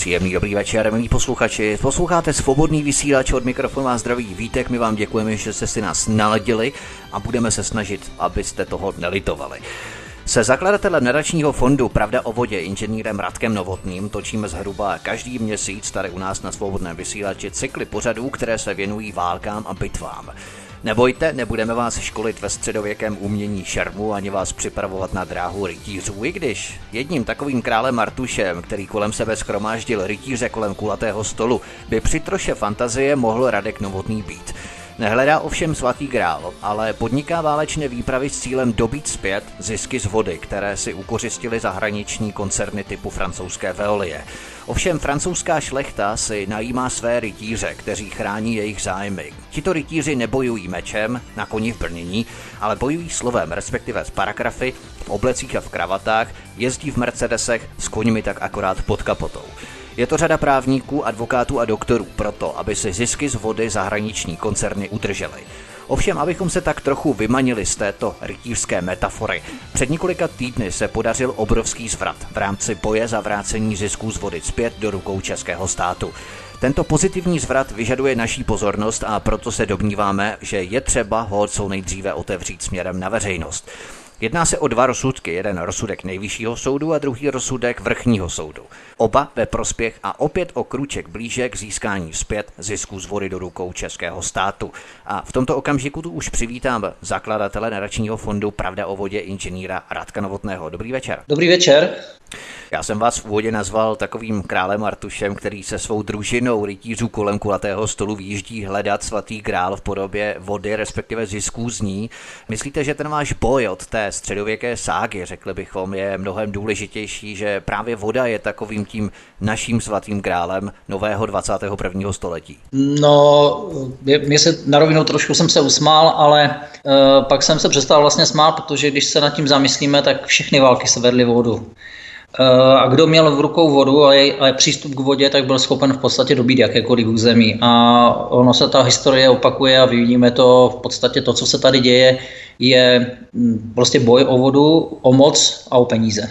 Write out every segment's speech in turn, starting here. Příjemný dobrý večer, milí posluchači. Posloucháte Svobodný vysílač, od mikrofonu a zdraví Vítek. My vám děkujeme, že jste si nás naladili a budeme se snažit, abyste toho nelitovali. Se zakladatelem Nadačního fondu Pravda o vodě, inženýrem Radkem Novotným, točíme zhruba každý měsíc tady u nás na Svobodném vysílači cykly pořadů, které se věnují válkám a bitvám. Nebojte, nebudeme vás školit ve středověkém umění šermu ani vás připravovat na dráhu rytířů, i když jedním takovým králem Artušem, který kolem sebe schromáždil rytíře kolem kulatého stolu, by při troše fantazie mohl Radek Novotný být. Nehledá ovšem svatý grál, ale podniká válečné výpravy s cílem dobít zpět zisky z vody, které si ukořistily zahraniční koncerny typu francouzské Veolie. Ovšem francouzská šlechta si najímá své rytíře, kteří chrání jejich zájmy. Tito rytíři nebojují mečem na koni v brnění, ale bojují slovem, respektive s paragrafy, v oblecích a v kravatách, jezdí v mercedesech, s koňmi tak akorát pod kapotou. Je to řada právníků, advokátů a doktorů proto, aby si zisky z vody zahraniční koncerny udržely. Ovšem, abychom se tak trochu vymanili z této rytířské metafory, před několika týdny se podařil obrovský zvrat v rámci boje za vrácení zisků z vody zpět do rukou českého státu. Tento pozitivní zvrat vyžaduje naší pozornost, a proto se domníváme, že je třeba ho co nejdříve otevřít směrem na veřejnost. Jedná se o dva rozsudky, jeden rozsudek Nejvyššího soudu a druhý rozsudek Vrchního soudu. Oba ve prospěch a opět o krůček blíže k získání zpět zisků z vody do rukou českého státu. A v tomto okamžiku tu už přivítám zakladatele Nadačního fondu Pravda o vodě, inženýra Radka Novotného. Dobrý večer. Dobrý večer. Já jsem vás v úvodě nazval takovým králem Artušem, který se svou družinou rytířů kolem kulatého stolu výjíždí hledat svatý grál v podobě vody, respektive zisků z ní. Myslíte, že ten váš boj od té středověké ságy, řekli bychom, je mnohem důležitější, že právě voda je takovým tím naším svatým grálem nového 21. století? No, mě se na rovinu trošku jsem se usmál, ale pak jsem se přestal vlastně smát, protože když se nad tím zamyslíme, tak všechny války se vedly vodu. A kdo měl v rukou vodu a přístup k vodě, tak byl schopen v podstatě dobít jakékoliv území. A ono se ta historie opakuje a vidíme to v podstatě to, co se tady děje, je prostě boj o vodu, o moc a o peníze.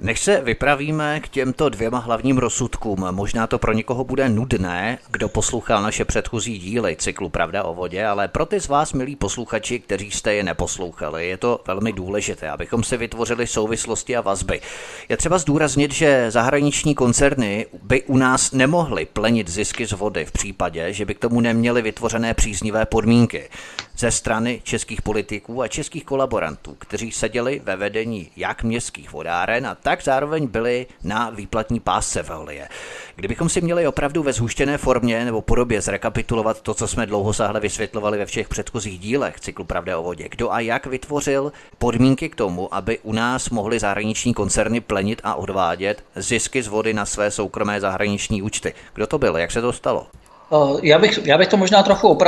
Než se vypravíme k těmto dvěma hlavním rozsudkům, možná to pro někoho bude nudné, kdo poslouchal naše předchozí díly cyklu Pravda o vodě, ale pro ty z vás, milí posluchači, kteří jste je neposlouchali, je to velmi důležité, abychom si vytvořili souvislosti a vazby. Je třeba zdůraznit, že zahraniční koncerny by u nás nemohly plenit zisky z vody v případě, že by k tomu neměly vytvořené příznivé podmínky ze strany českých politiků a českých kolaborantů, kteří seděli ve vedení jak městských vodáren, a tak zároveň byli na výplatní pásce Veolie. Kdybychom si měli opravdu ve zhuštěné formě nebo podobě zrekapitulovat to, co jsme dlouhosáhle vysvětlovali ve všech předchozích dílech cyklu Pravda o vodě, kdo a jak vytvořil podmínky k tomu, aby u nás mohly zahraniční koncerny plenit a odvádět zisky z vody na své soukromé zahraniční účty. Kdo to byl? Jak se to stalo? Já bych to možná trochu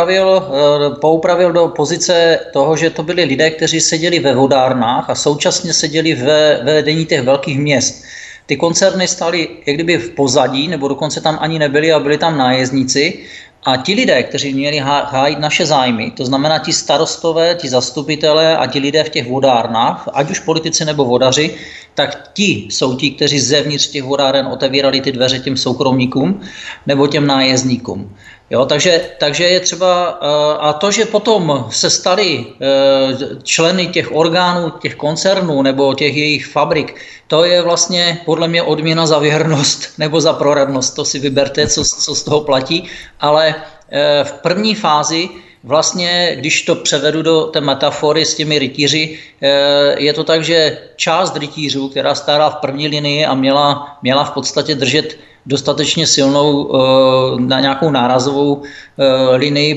poupravil do pozice toho, že to byli lidé, kteří seděli ve vodárnách a současně seděli ve vedení těch velkých měst. Ty koncerny stály jak kdyby v pozadí, nebo dokonce tam ani nebyli a byli tam nájezdníci. A ti lidé, kteří měli hájit naše zájmy, to znamená ti starostové, ti zastupitelé a ti lidé v těch vodárnách, ať už politici nebo vodaři, tak ti jsou ti, kteří zevnitř těch vodáren otevírali ty dveře těm soukromníkům nebo těm nájezdníkům. Jo, takže je třeba, a to, že potom se stali členy těch orgánů, těch koncernů nebo těch jejich fabrik, to je vlastně podle mě odměna za věrnost nebo za proradnost, to si vyberte, co z toho platí, ale v první fázi vlastně, když to převedu do té metafory s těmi rytíři, je to tak, že část rytířů, která stála v první linii a měla v podstatě držet dostatečně silnou na nějakou nárazovou linii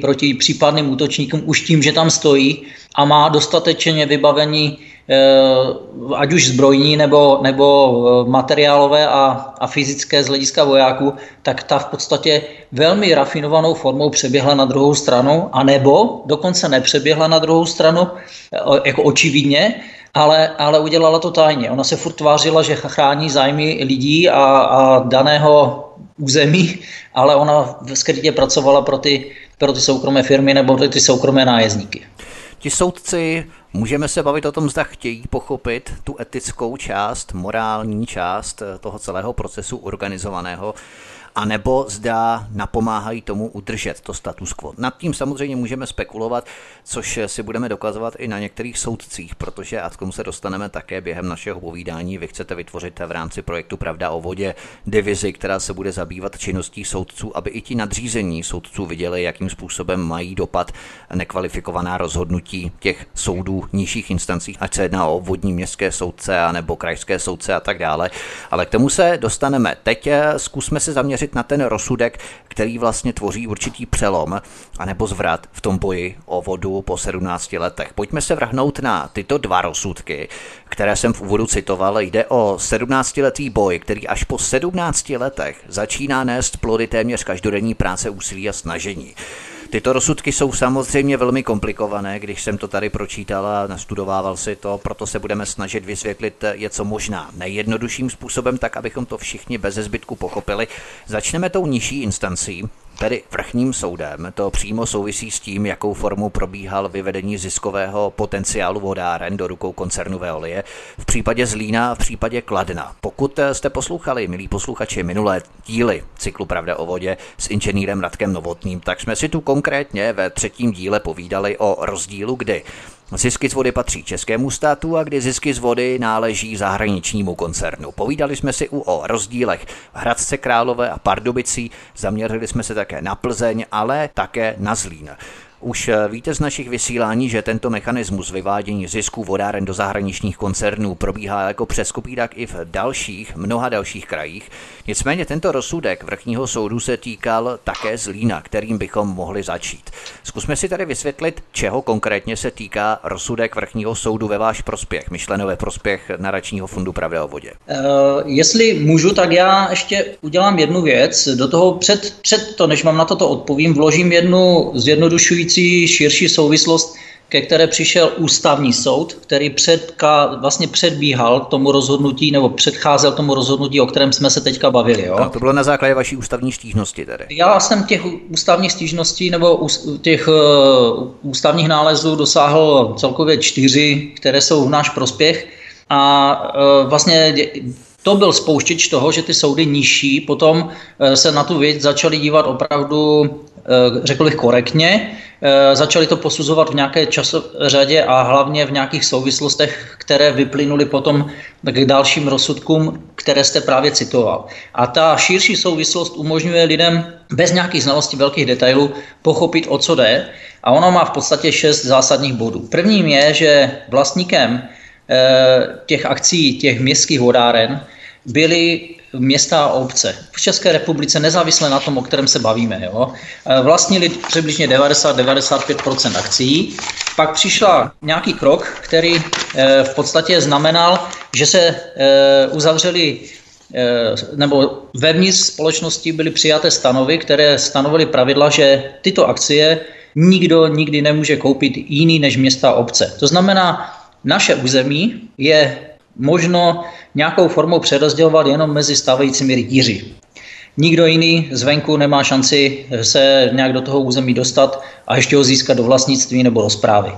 proti případným útočníkům už tím, že tam stojí a má dostatečně vybavení ať už zbrojní nebo materiálové a fyzické z hlediska vojáků, tak ta v podstatě velmi rafinovanou formou přeběhla na druhou stranu, anebo dokonce nepřeběhla na druhou stranu, jako očividně, ale udělala to tajně. Ona se furt tvářila, že chrání zájmy lidí a daného území, ale ona skrytě pracovala pro ty soukromé firmy nebo ty soukromé nájezdníky. Ti soudci Můžeme se bavit o tom, zda chtějí pochopit tu etickou část, morální část toho celého procesu organizovaného, anebo zda napomáhají tomu udržet to status quo. Nad tím samozřejmě můžeme spekulovat, což si budeme dokazovat i na některých soudcích, protože a k tomu se dostaneme také během našeho povídání. Vy chcete vytvořit v rámci projektu Pravda o vodě divizi, která se bude zabývat činností soudců, aby i ti nadřízení soudců viděli, jakým způsobem mají dopad nekvalifikovaná rozhodnutí těch soudů nižších instancí, ať se jedná o obvodní městské soudce anebo krajské soudce a tak dále. Ale k tomu se dostaneme. Teď zkusme se zaměřit na ten rozsudek, který vlastně tvoří určitý přelom anebo zvrat v tom boji o vodu po 17 letech. Pojďme se vrhnout na tyto dva rozsudky, které jsem v úvodu citoval. Jde o 17-letý boj, který až po 17 letech začíná nést plody téměř každodenní práce, úsilí a snažení. Tyto rozsudky jsou samozřejmě velmi komplikované, když jsem to tady pročítal a nastudovával si to, proto se budeme snažit vysvětlit je co možná nejjednodušším způsobem, tak abychom to všichni bez zbytku pochopili. Začneme tou nižší instancí, tedy Vrchním soudem. To přímo souvisí s tím, jakou formu probíhal vyvedení ziskového potenciálu vodáren do rukou koncernu Veolie v případě Zlína a v případě Kladna. Pokud jste poslouchali, milí posluchači, minulé díly cyklu Pravda o vodě s inženýrem Radkem Novotným, tak jsme si tu konkrétně ve třetím díle povídali o rozdílu, kdy zisky z vody patří českému státu a kdy zisky z vody náleží zahraničnímu koncernu. Povídali jsme si o rozdílech v Hradci Králové a Pardubicí, zaměřili jsme se také na Plzeň, ale také na Zlín. Už víte z našich vysílání, že tento mechanismus vyvádění zisků vodáren do zahraničních koncernů probíhá jako přes kopírák i v mnoha dalších krajích. Nicméně tento rozsudek Vrchního soudu se týkal také Zlína, kterým bychom mohli začít. Zkusme si tady vysvětlit, čeho konkrétně se týká rozsudek Vrchního soudu ve váš prospěch, myšleno ve prospěch Nadačního fondu Pravda o vodě. Jestli můžu, tak já ještě udělám jednu věc. Do toho před to, než vám na toto odpovím, vložím jednu zjednodušující širší souvislost, ke které přišel Ústavní soud, který předbíhal tomu rozhodnutí, nebo předcházel tomu rozhodnutí, o kterém jsme se teďka bavili. Jo? To bylo na základě vaší ústavní stížnosti tedy. Já jsem těch ústavních stížností nebo těch ústavních nálezů dosáhl celkově 4, které jsou v náš prospěch. A vlastně to byl spouštěč toho, že ty soudy nižší potom se na tu věc začaly dívat opravdu, řekl bych, korektně, začali to posuzovat v nějaké časové řadě a hlavně v nějakých souvislostech, které vyplynuly potom k dalším rozsudkům, které jste právě citoval. A ta širší souvislost umožňuje lidem bez nějakých znalostí velkých detailů pochopit, o co jde, a ono má v podstatě 6 zásadních bodů. Prvním je, že vlastníkem těch akcí, těch městských vodáren, byly města a obce. V České republice nezávisle na tom, o kterém se bavíme. Jo? Vlastnili přibližně 90-95% akcí. Pak přišla nějaký krok, který v podstatě znamenal, že se uzavřeli, nebo vevnitř společnosti byly přijaté stanovy, které stanovily pravidla, že tyto akcie nikdo nikdy nemůže koupit jiný než města a obce. To znamená, naše území je možno nějakou formou přerozdělovat jenom mezi stávajícími rytíři. Nikdo jiný zvenku nemá šanci se nějak do toho území dostat a ještě ho získat do vlastnictví nebo do správy.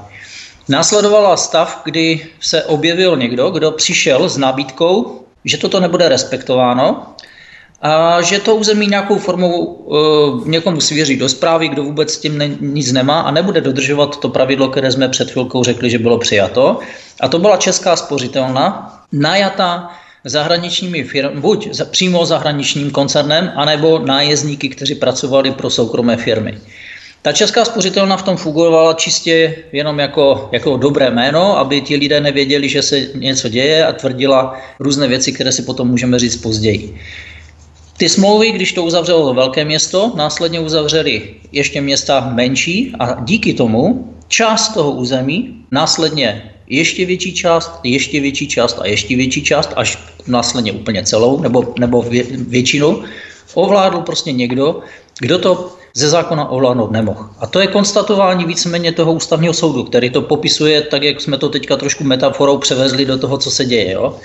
Následovala stav, kdy se objevil někdo, kdo přišel s nabídkou, že toto nebude respektováno a že to území nějakou formou někomu svěří do správy, kdo vůbec s tím nic nemá a nebude dodržovat to pravidlo, které jsme před chvilkou řekli, že bylo přijato. A to byla Česká spořitelna, najatá zahraničními firmami, buď přímo zahraničním koncernem, anebo nájezdníky, kteří pracovali pro soukromé firmy. Ta Česká spořitelna v tom fungovala čistě jenom jako dobré jméno, aby ti lidé nevěděli, že se něco děje, a tvrdila různé věci, které si potom můžeme říct později. Ty smlouvy, když to uzavřelo velké město, následně uzavřeli ještě města menší a díky tomu část toho území, následně ještě větší část, až následně úplně celou nebo většinu, ovládl prostě někdo, kdo to ze zákona ovládnout nemohl. A to je konstatování víceméně toho Ústavního soudu, který to popisuje tak, jak jsme to teďka trošku metaforou převezli do toho, co se děje. Jo?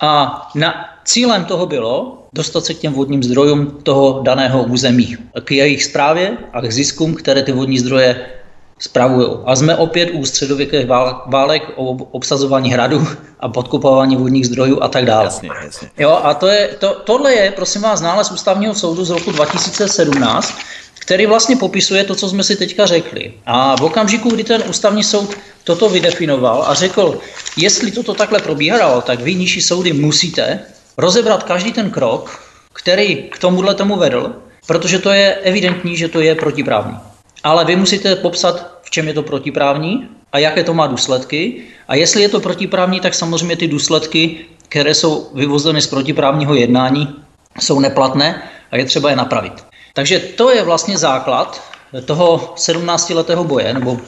A cílem toho bylo dostat se k těm vodním zdrojům toho daného území, k jejich správě a k ziskům, které ty vodní zdroje spravují. A jsme opět u středověkých válek o obsazování hradu a podkupování vodních zdrojů a tak dále. Jasně, jasně. Jo, a tohle je, prosím vás, nález Ústavního soudu z roku 2017, který vlastně popisuje to, co jsme si teďka řekli. A v okamžiku, kdy ten Ústavní soud toto vydefinoval a řekl, jestli toto takhle probíhalo, tak vy, nižší soudy, musíte rozebrat každý ten krok, který k tomuhle tomu vedl, protože to je evidentní, že to je protiprávní. Ale vy musíte popsat, v čem je to protiprávní a jaké to má důsledky. A jestli je to protiprávní, tak samozřejmě ty důsledky, které jsou vyvozeny z protiprávního jednání, jsou neplatné a je třeba je napravit. Takže to je vlastně základ toho 17-letého boje, nebo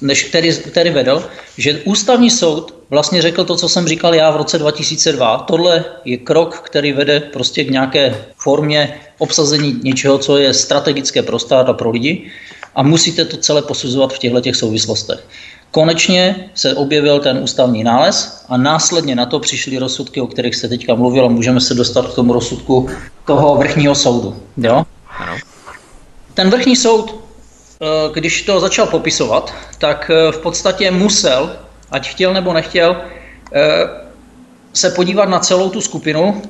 než který vedl, že Ústavní soud vlastně řekl to, co jsem říkal já v roce 2002. Tohle je krok, který vede prostě k nějaké formě obsazení něčeho, co je strategické pro stát a pro lidi, a musíte to celé posuzovat v těchto souvislostech. Konečně se objevil ten ústavní nález a následně na to přišly rozsudky, o kterých se teďka mluvilo. Můžeme se dostat k tomu rozsudku toho Vrchního soudu. Jo? Ten Vrchní soud, když to začal popisovat, tak v podstatě musel, ať chtěl nebo nechtěl, se podívat na celou tu skupinu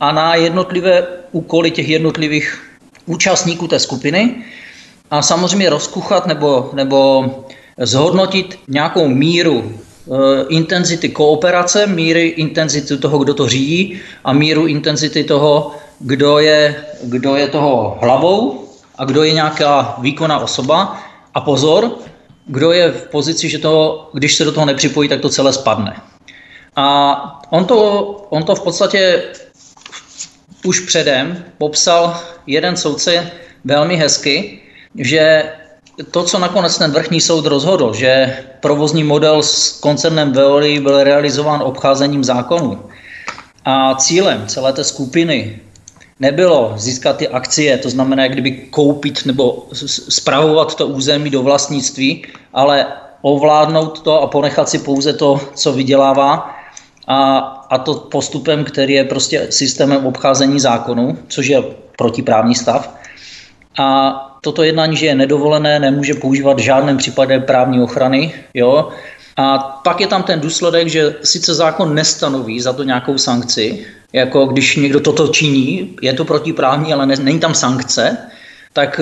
a na jednotlivé úkoly těch jednotlivých účastníků té skupiny a samozřejmě rozkuchat nebo zhodnotit nějakou míru intenzity kooperace, míry intenzity toho, kdo to řídí, a míru intenzity toho, kdo je toho hlavou a kdo je nějaká výkonná osoba. A pozor, kdo je v pozici, že to, když se do toho nepřipojí, tak to celé spadne. A on to v podstatě už předem popsal jeden soudce velmi hezky, že to, co nakonec ten Vrchní soud rozhodl, že provozní model s koncernem Veolia byl realizován obcházením zákonů a cílem celé té skupiny nebylo získat ty akcie, to znamená, jak kdyby koupit nebo spravovat to území do vlastnictví, ale ovládnout to a ponechat si pouze to, co vydělává, a to postupem, který je prostě systémem obcházení zákonů, což je protiprávní stav. A toto jednání, že je nedovolené, nemůže používat v žádném případě právní ochrany. Jo? A pak je tam ten důsledek, že sice zákon nestanoví za to nějakou sankci, jako když někdo toto činí, je to protiprávní, ale není tam sankce, tak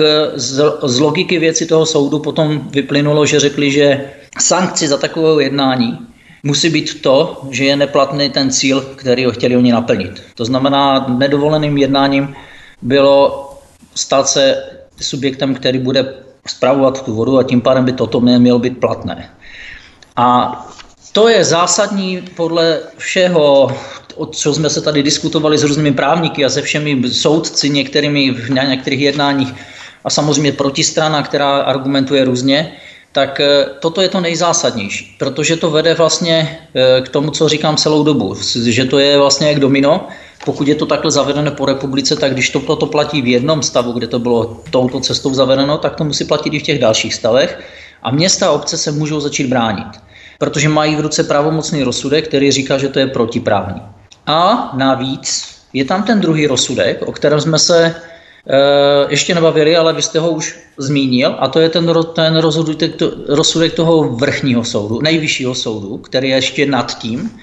z logiky věci toho soudu potom vyplynulo, že řekli, že sankci za takové jednání musí být to, že je neplatný ten cíl, který ho chtěli oni naplnit. To znamená, nedovoleným jednáním bylo stát se subjektem, který bude spravovat tu vodu, a tím pádem by toto mělo být platné. A to je zásadní podle všeho, co jsme se tady diskutovali s různými právníky a se všemi soudci, některými na některých jednáních, a samozřejmě protistrana, která argumentuje různě, tak toto je to nejzásadnější, protože to vede vlastně k tomu, co říkám celou dobu, že to je vlastně jak domino. Pokud je to takhle zavedeno po republice, tak když to platí v jednom stavu, kde to bylo touto cestou zavedeno, tak to musí platit i v těch dalších stavech. A města a obce se můžou začít bránit, protože mají v ruce pravomocný rozsudek, který říká, že to je protiprávní. A navíc je tam ten druhý rozsudek, o kterém jsme se ještě nebavili, ale vy jste ho už zmínil, a to je ten rozsudek toho Vrchního soudu, Nejvyššího soudu, který je ještě nad tím,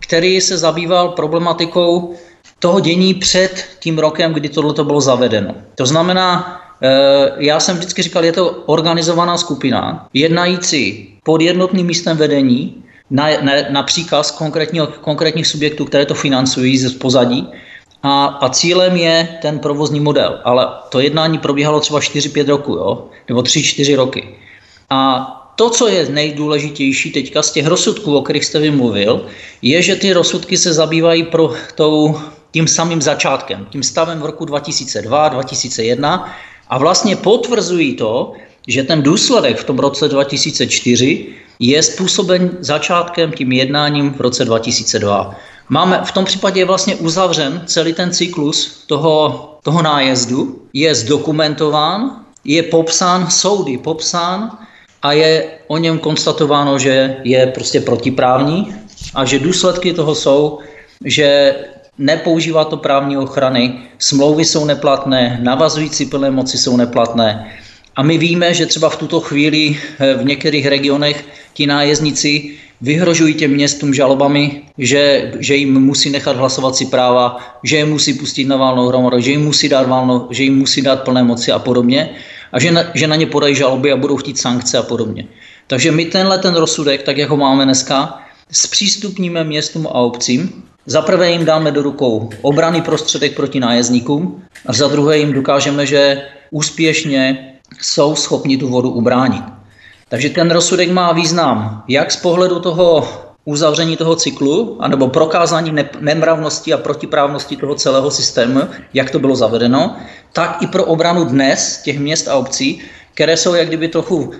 který se zabýval problematikou toho dění před tím rokem, kdy tohleto bylo zavedeno. To znamená, já jsem vždycky říkal, je to organizovaná skupina, jednající pod jednotným místem vedení, na příkaz konkrétních subjektů, které to financují z pozadí, a cílem je ten provozní model. Ale to jednání probíhalo třeba 4-5 roku, jo? Nebo 3-4 roky. A to, co je nejdůležitější teďka z těch rozsudků, o kterých jste vymluvil, je, že ty rozsudky se zabývají tím samým začátkem, tím stavem v roku 2002, 2001, a vlastně potvrzují to, že ten důsledek v tom roce 2004 je způsoben začátkem tím jednáním v roce 2002. V tom případě je vlastně uzavřen celý ten cyklus toho nájezdu, je zdokumentován, je popsán soudy, popsán, a je o něm konstatováno, že je prostě protiprávní a že důsledky toho jsou, že nepoužívá to právní ochrany, smlouvy jsou neplatné, navazující plné moci jsou neplatné A my víme, že třeba v tuto chvíli v některých regionech ti nájezdníci vyhrožují těm městům žalobami, že jim musí nechat hlasovací práva, že je musí pustit na valnou hromadu, že jim musí dát plné moci a podobně, a že na ně podají žaloby a budou chtít sankce a podobně. Takže my ten rozsudek, tak jak ho máme dneska, zpřístupníme městům a obcím. Za prvé jim dáme do rukou obranný prostředek proti nájezdníkům a za druhé jim dokážeme, že úspěšně jsou schopni tu vodu ubránit. Takže ten rozsudek má význam jak z pohledu toho uzavření toho cyklu, anebo prokázání nemravnosti a protiprávnosti toho celého systému, jak to bylo zavedeno, tak i pro obranu dnes těch měst a obcí, které jsou jak kdyby trochu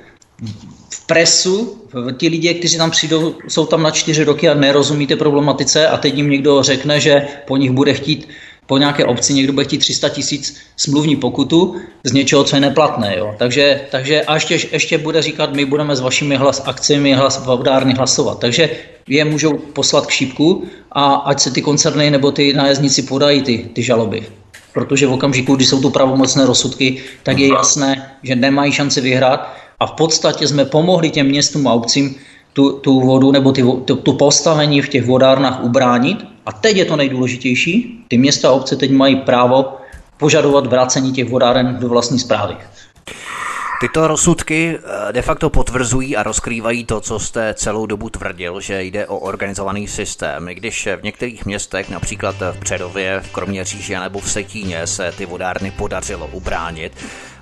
v presu, ti lidé, kteří tam přijdou, jsou tam na 4 roky a nerozumí té problematice a teď jim někdo řekne, že po nich bude chtít, po nějaké obci někdo bude chtít 300 000 smluvní pokutu z něčeho, co je neplatné. Jo. Takže a ještě bude říkat, my budeme s vašimi akcemi vodárny hlasovat. Takže je můžou poslat k šípku a ať se ty koncerny nebo ty nájezdníci podají ty žaloby. Protože v okamžiku, kdy jsou tu pravomocné rozsudky, tak je jasné, že nemají šanci vyhrát. A v podstatě jsme pomohli těm městům a obcím tu vodu nebo tu postavení v těch vodárnách ubránit. A teď je to nejdůležitější. Ty města a obce teď mají právo požadovat vrácení těch vodáren do vlastní správy. Tyto rozsudky de facto potvrzují a rozkrývají to, co jste celou dobu tvrdil, že jde o organizovaný systém. I když v některých městech, například v Přerově, v Kroměříži nebo v Setíně, se ty vodárny podařilo ubránit.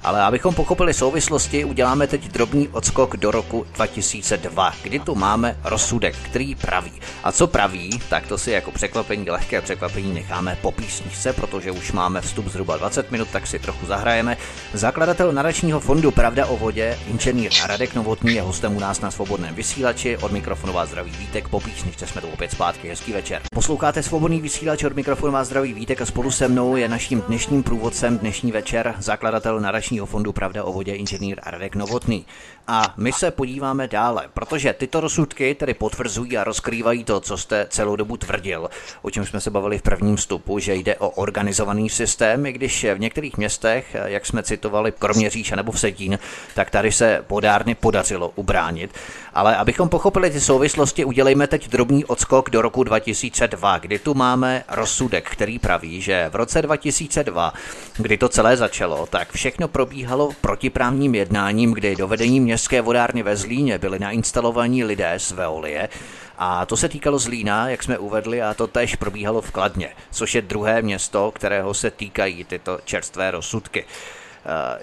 Ale abychom pochopili souvislosti, uděláme teď drobný odskok do roku 2002, kdy tu máme rozsudek, který praví. A co praví, tak to si jako překvapení, lehké překvapení necháme po písničce, protože už máme vstup zhruba 20 minut, tak si trochu zahrajeme. Zakladatel Nadačního fondu Pravda o vodě, inženýr Radek Novotný, je hostem u nás na Svobodném vysílači. Od mikrofonu vás zdraví Vítek, po písničce jsme tu opět zpátky, hezký večer. Posloucháte Svobodný vysílač, od mikrofonu vás zdraví Vítek a spolu se mnou je naším dnešním průvodcem dnešní večer zakladatel Nadačního fondu Pravda o vodě inženýr Radek Novotný. A my se podíváme dále, protože tyto rozsudky tedy potvrzují a rozkrývají to, co jste celou dobu tvrdil, o čem jsme se bavili v prvním vstupu, že jde o organizovaný systém, i když v některých městech, jak jsme citovali Kroměříž nebo v Setín, tak tady se vodárny podařilo ubránit. Ale abychom pochopili ty souvislosti, udělejme teď drobný odskok do roku 2002, kdy tu máme rozsudek, který praví, že v roce 2002, kdy to celé začalo, tak všechno probíhalo protiprávním jednáním, kdy do vedení městské vodárny ve Zlíně byli nainstalovaní lidé z Veolie. A to se týkalo Zlína, jak jsme uvedli, a to též probíhalo v Kladně, což je druhé město, kterého se týkají tyto čerstvé rozsudky.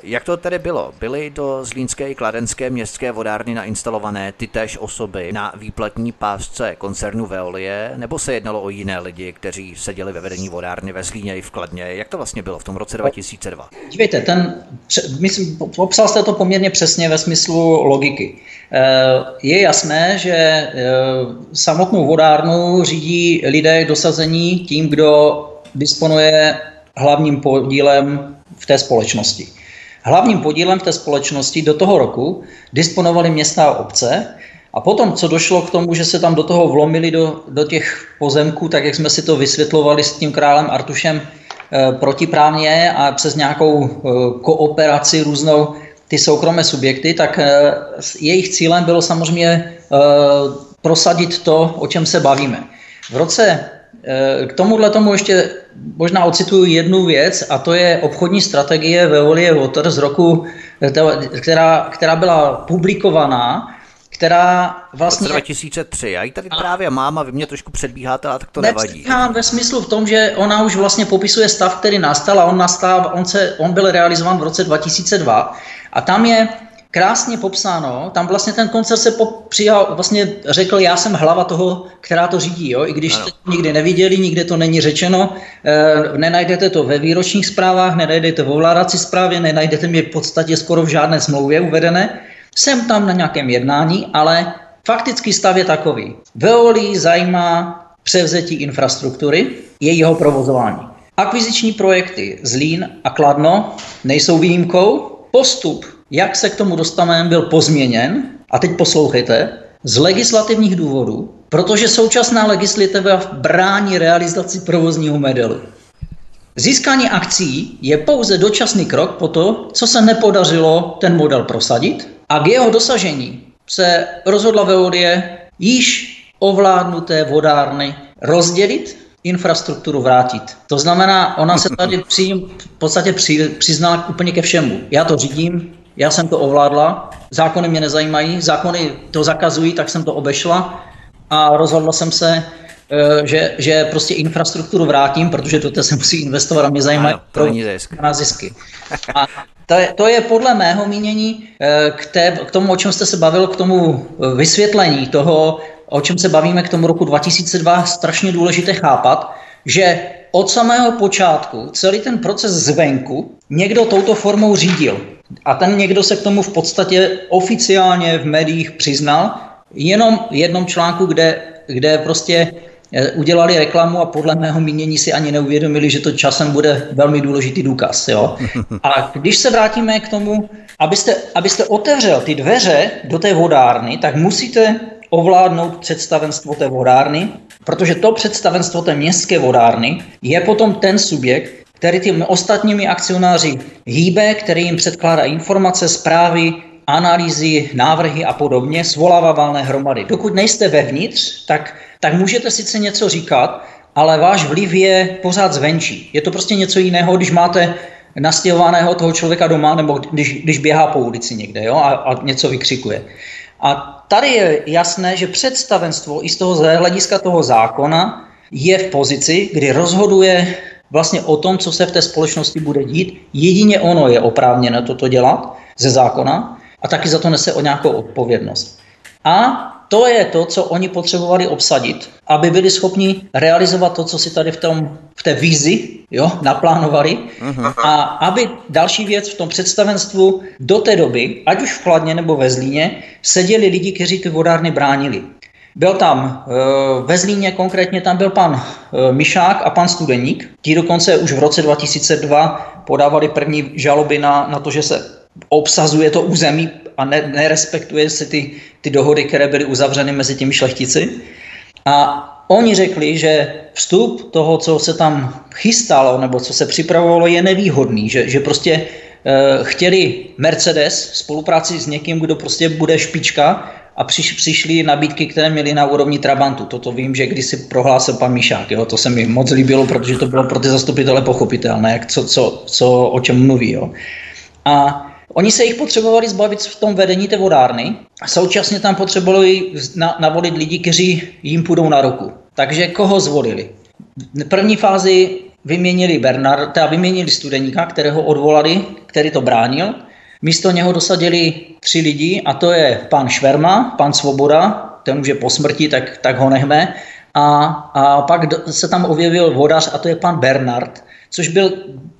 Jak to tedy bylo? Byly do zlínské i kladenské městské vodárny nainstalované tytéž osoby na výplatní pásce koncernu Veolie, nebo se jednalo o jiné lidi, kteří seděli ve vedení vodárny ve Zlíně i v Kladně? Jak to vlastně bylo v tom roce 2002? Dívejte, popsal jste to poměrně přesně ve smyslu logiky. Je jasné, že samotnou vodárnu řídí lidé dosazení tím, kdo disponuje hlavním podílem v té společnosti. Hlavním podílem v té společnosti do toho roku disponovaly města a obce a potom, co došlo k tomu, že se tam do toho vlomili do těch pozemků, tak jak jsme si to vysvětlovali s tím králem Artušem protiprávně a přes nějakou kooperaci různou ty soukromé subjekty, tak jejich cílem bylo samozřejmě prosadit to, o čem se bavíme. K tomuhle tomu ještě možná ocituju jednu věc a to je obchodní strategie Veolia Water z roku, která byla publikovaná, která vlastně... 2003, já ji tady právě mám a vy mě trošku předbíháte, ale tak to nevadí. Ve smyslu v tom, že ona už vlastně popisuje stav, který nastal a on byl realizován v roce 2002 a tam je krásně popsáno, tam vlastně ten koncert se přijal, vlastně řekl, já jsem hlava toho, která to řídí, jo? I když to nikdy neviděli, nikde to není řečeno, nenajdete to ve výročních zprávách, nenajdete ve ovládací zprávě, nenajdete mě v podstatě skoro v žádné smlouvě uvedené, jsem tam na nějakém jednání, ale faktický stav je takový. Veolii zajímá převzetí infrastruktury, jejího provozování. Akviziční projekty Zlín a Kladno nejsou výjimkou, postup, jak se k tomu dostaneme, byl pozměněn, a teď poslouchejte, z legislativních důvodů, protože současná legislativa brání realizaci provozního modelu. Získání akcí je pouze dočasný krok po to, co se nepodařilo ten model prosadit a k jeho dosažení se rozhodla Veolie již ovládnuté vodárny rozdělit, infrastrukturu vrátit. To znamená, ona se tady v podstatě přiznala úplně ke všemu. Já to řídím, já jsem to ovládla, zákony mě nezajímají, zákony to zakazují, tak jsem to obešla a rozhodla jsem se, že prostě infrastrukturu vrátím, protože to se musí investovat a mě zajímají na zisky. A to je podle mého mínění k tomu, o čem jste se bavil, k tomu vysvětlení toho, o čem se bavíme k tomu roku 2002, strašně důležité chápat, že od samého počátku celý ten proces zvenku někdo touto formou řídil. A ten někdo se k tomu v podstatě oficiálně v médiích přiznal, jenom v jednom článku, kde prostě udělali reklamu a podle mého mínění si ani neuvědomili, že to časem bude velmi důležitý důkaz. Jo? A když se vrátíme k tomu, abyste otevřel ty dveře do té vodárny, tak musíte ovládnout představenstvo té vodárny, protože to představenstvo té městské vodárny je potom ten subjekt, který těmi ostatními akcionáři hýbe, který jim předkládá informace, zprávy, analýzy, návrhy a podobně, svolává valné hromady. Dokud nejste vevnitř, tak můžete sice něco říkat, ale váš vliv je pořád zvenčí. Je to prostě něco jiného, když máte nastěhovaného toho člověka doma, nebo když běhá po ulici někde, jo, a něco vykřikuje. A tady je jasné, že představenstvo i z toho hlediska toho zákona je v pozici, kdy rozhoduje vlastně o tom, co se v té společnosti bude dít. Jedině ono je oprávněno toto dělat ze zákona a taky za to nese o nějakou odpovědnost. A to je to, co oni potřebovali obsadit, aby byli schopni realizovat to, co si tady v té vizi naplánovali, a aby další věc v tom představenstvu do té doby, ať už v Kladně nebo ve Zlíně, seděli lidi, kteří ty vodárny bránili. Byl tam ve Zlíně konkrétně, tam byl pan Mišák a pan Studenník. Ti dokonce už v roce 2002 podávali první žaloby na to, že se obsazuje to území a nerespektuje si ty dohody, které byly uzavřeny mezi těmi šlechtici. A oni řekli, že vstup toho, co se tam chystalo nebo co se připravovalo, je nevýhodný, že prostě chtěli Mercedes spolupráci s někým, kdo prostě bude špička, a přišly nabídky, které měly na úrovni Trabantu. Toto vím, že kdysi prohlásil pan Mišák. Jo? To se mi moc líbilo, protože to bylo pro ty zastupitele pochopitelné, jak co o čem mluví. Jo? A oni se jich potřebovali zbavit v tom vedení té vodárny a současně tam potřebovali navolit lidi, kteří jim půjdou na ruku. Takže koho zvolili? V první fázi vyměnili Bernarda, vyměnili Studeníka, kterého odvolali, který to bránil. Místo něho dosadili 3 lidi a to je pan Šverma, pan Svoboda, ten už je po smrti, tak ho nechme. A pak se tam objevil vodař a to je pan Bernard, což byl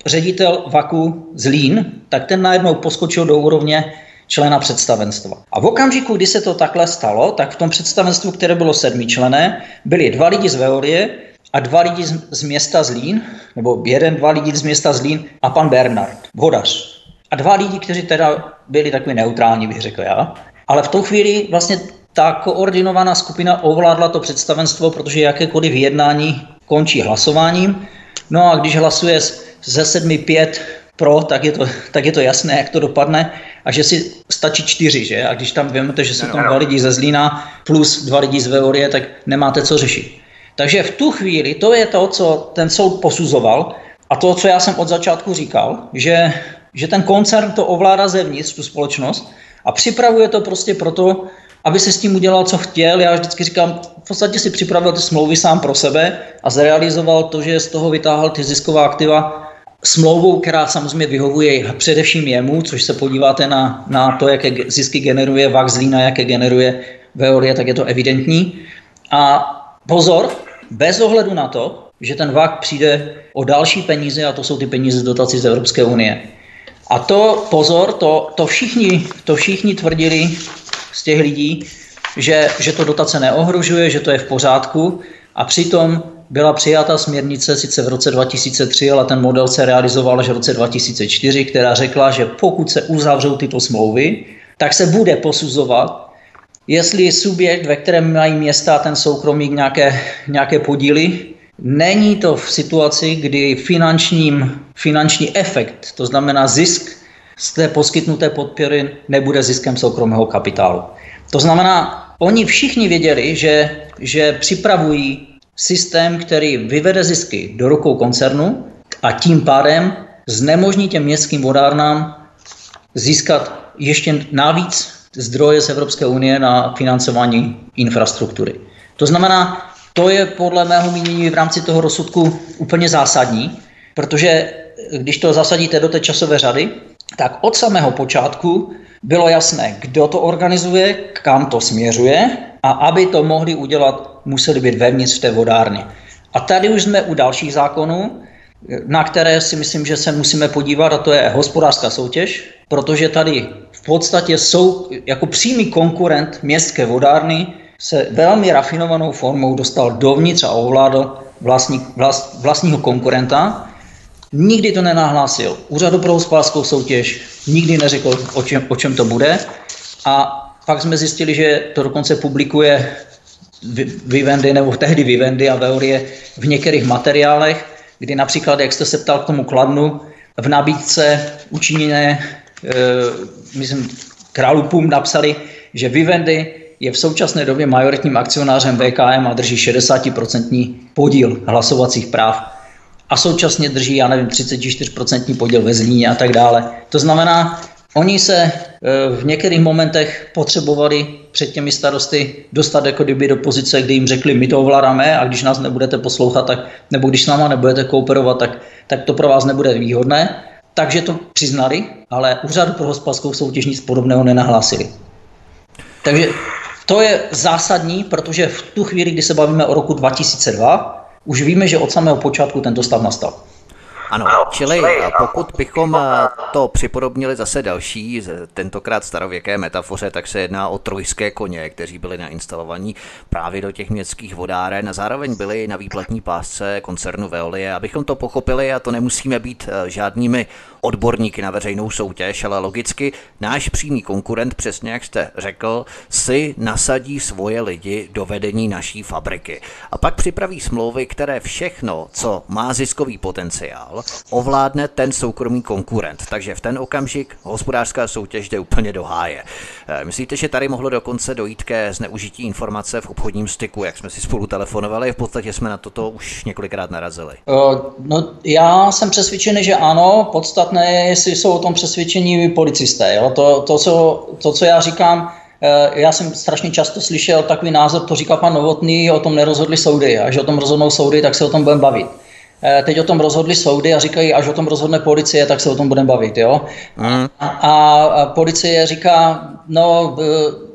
ředitel VAKu Zlín, tak ten najednou poskočil do úrovně člena představenstva. A v okamžiku, kdy se to takhle stalo, tak v tom představenstvu, které bylo 7 členné, byli 2 lidi z Veolie a 2 lidi z města Zlín, nebo 1, 2 lidi z města Zlín a pan Bernard, vodař. A 2 lidi, kteří teda byli takový neutrální, bych řekl já. Ale v tou chvíli vlastně ta koordinovaná skupina ovládla to představenstvo, protože jakékoliv jednání končí hlasováním. No a když hlasuje ze 7-5 pro, tak je to jasné, jak to dopadne a že si stačí 4, že? A když tam věmete, že jsou tam 2 lidi ze Zlína plus 2 lidi z Veolie, tak nemáte co řešit. Takže v tu chvíli to je to, co ten soud posuzoval a to, co já jsem od začátku říkal, že ten koncern to ovládá zevnitř, tu společnost, a připravuje to prostě proto, aby se s tím udělal, co chtěl. Já vždycky říkám, v podstatě si připravil ty smlouvy sám pro sebe a zrealizoval to, že z toho vytáhl ty zisková aktiva smlouvou, která samozřejmě vyhovuje především jemu, což se podíváte na to, jaké zisky generuje VAK Zlín, jaké generuje Veolia, tak je to evidentní. A pozor, bez ohledu na to, že ten VAK přijde o další peníze, a to jsou ty peníze z dotací z Evropské unie. A to, pozor, to všichni tvrdili z těch lidí, že to dotace neohrožuje, že to je v pořádku, a přitom byla přijata směrnice sice v roce 2003, ale ten model se realizoval až v roce 2004, která řekla, že pokud se uzavřou tyto smlouvy, tak se bude posuzovat, jestli subjekt, ve kterém mají města ten soukromník nějaké podíly, Není to v situaci, kdy finanční efekt, to znamená zisk z té poskytnuté podpory, nebude ziskem soukromého kapitálu. To znamená, oni všichni věděli, že připravují systém, který vyvede zisky do rukou koncernu a tím pádem znemožní těm městským vodárnám získat ještě navíc zdroje z Evropské unie na financování infrastruktury. To znamená, to je podle mého mínění v rámci toho rozsudku úplně zásadní, protože když to zasadíte do té časové řady, tak od samého počátku bylo jasné, kdo to organizuje, kam to směřuje a aby to mohli udělat, museli být vevnitř v té vodárně. A tady už jsme u dalších zákonů, na které si myslím, že se musíme podívat, a to je hospodářská soutěž, protože tady v podstatě jsou jako přímý konkurent městské vodárny, se velmi rafinovanou formou dostal dovnitř a ovládl vlastního konkurenta. Nikdy to nenahlásil Úřadu pro hospodářskou soutěž, nikdy neřekl, o čem to bude. A pak jsme zjistili, že to dokonce publikuje Vivendi, nebo tehdy Vivendi a Veolia v některých materiálech, kdy například, jak jste se ptal k tomu Kladnu, v nabídce učiněné, myslím, Králupům napsali, že Vivendi je v současné době majoritním akcionářem VKM a drží 60% podíl hlasovacích práv. A současně drží, 34% podíl ve Zlíně a tak dále. To znamená, oni se v některých momentech potřebovali před těmi starosty dostat jako kdyby do pozice, kdy jim řekli, my to ovládáme a když nás nebudete poslouchat, tak, nebo když s náma nebudete kooperovat, tak to pro vás nebude výhodné. Takže to přiznali, ale Úřad pro hospodářskou soutěž nic podobného nenahlásili. Takže to je zásadní, protože v tu chvíli, kdy se bavíme o roku 2002, už víme, že od samého počátku tento stav nastal. Ano, čili pokud bychom to připodobnili zase další, tentokrát starověké metafoře, tak se jedná o trojské koně, kteří byli nainstalovaní právě do těch městských vodáren a zároveň byli na výplatní pásce koncernu Veolie. Abychom to pochopili, a to nemusíme být žádnými odborníky na veřejnou soutěž, ale logicky náš přímý konkurent, přesně jak jste řekl, si nasadí svoje lidi do vedení naší fabriky. A pak připraví smlouvy, které všechno, co má ziskový potenciál, ovládne ten soukromý konkurent. Takže v ten okamžik hospodářská soutěž jde úplně do háje. Myslíte, že tady mohlo dokonce dojít ke zneužití informace v obchodním styku, jak jsme si spolu telefonovali? V podstatě jsme na toto už několikrát narazili. Já jsem přesvědčen, že ano, podstatně ne, jestli jsou o tom přesvědčení policisté. To, co já říkám, já jsem strašně často slyšel takový názor, to říká pan Novotný, o tom nerozhodli soudy, až o tom rozhodnou soudy, tak se o tom budeme bavit. Teď o tom rozhodli soudy a říkají, až o tom rozhodne policie, tak se o tom budeme bavit. Jo? A policie říká, no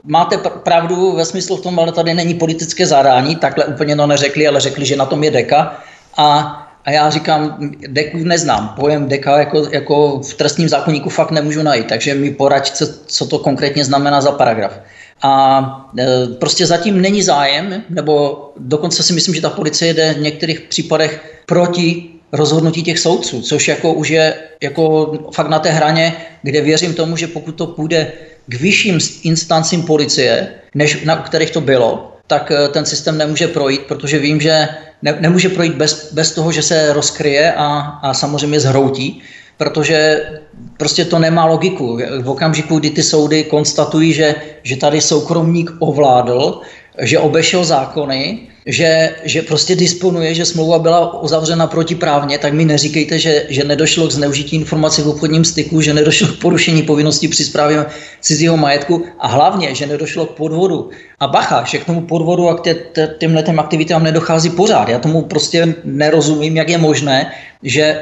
máte pravdu ve smyslu v tom, ale tady není politické zadání, takhle úplně to neřekli, ale řekli, že na tom je deka a já říkám, deku neznám, pojem deka jako v trestním zákoníku fakt nemůžu najít, takže mi poraď, co to konkrétně znamená za paragraf. A prostě zatím není zájem, nebo dokonce si myslím, že ta policie jde v některých případech proti rozhodnutí těch soudců, což jako už je jako fakt na té hraně, kde věřím tomu, že pokud to půjde k vyšším instancím policie, než na kterých to bylo, tak ten systém nemůže projít, protože vím, že nemůže projít bez toho, že se rozkryje a samozřejmě zhroutí, protože prostě to nemá logiku. V okamžiku, kdy ty soudy konstatují, že tady soukromník ovládl, že obešel zákony, že prostě disponuje, že smlouva byla uzavřena protiprávně, tak mi neříkejte, že nedošlo k zneužití informací v obchodním styku, že nedošlo k porušení povinností při správě cizího majetku a hlavně, že nedošlo k podvodu. A bacha, že k tomu podvodu a k těmhletem aktivitám nedochází pořád. Já tomu prostě nerozumím, jak je možné, že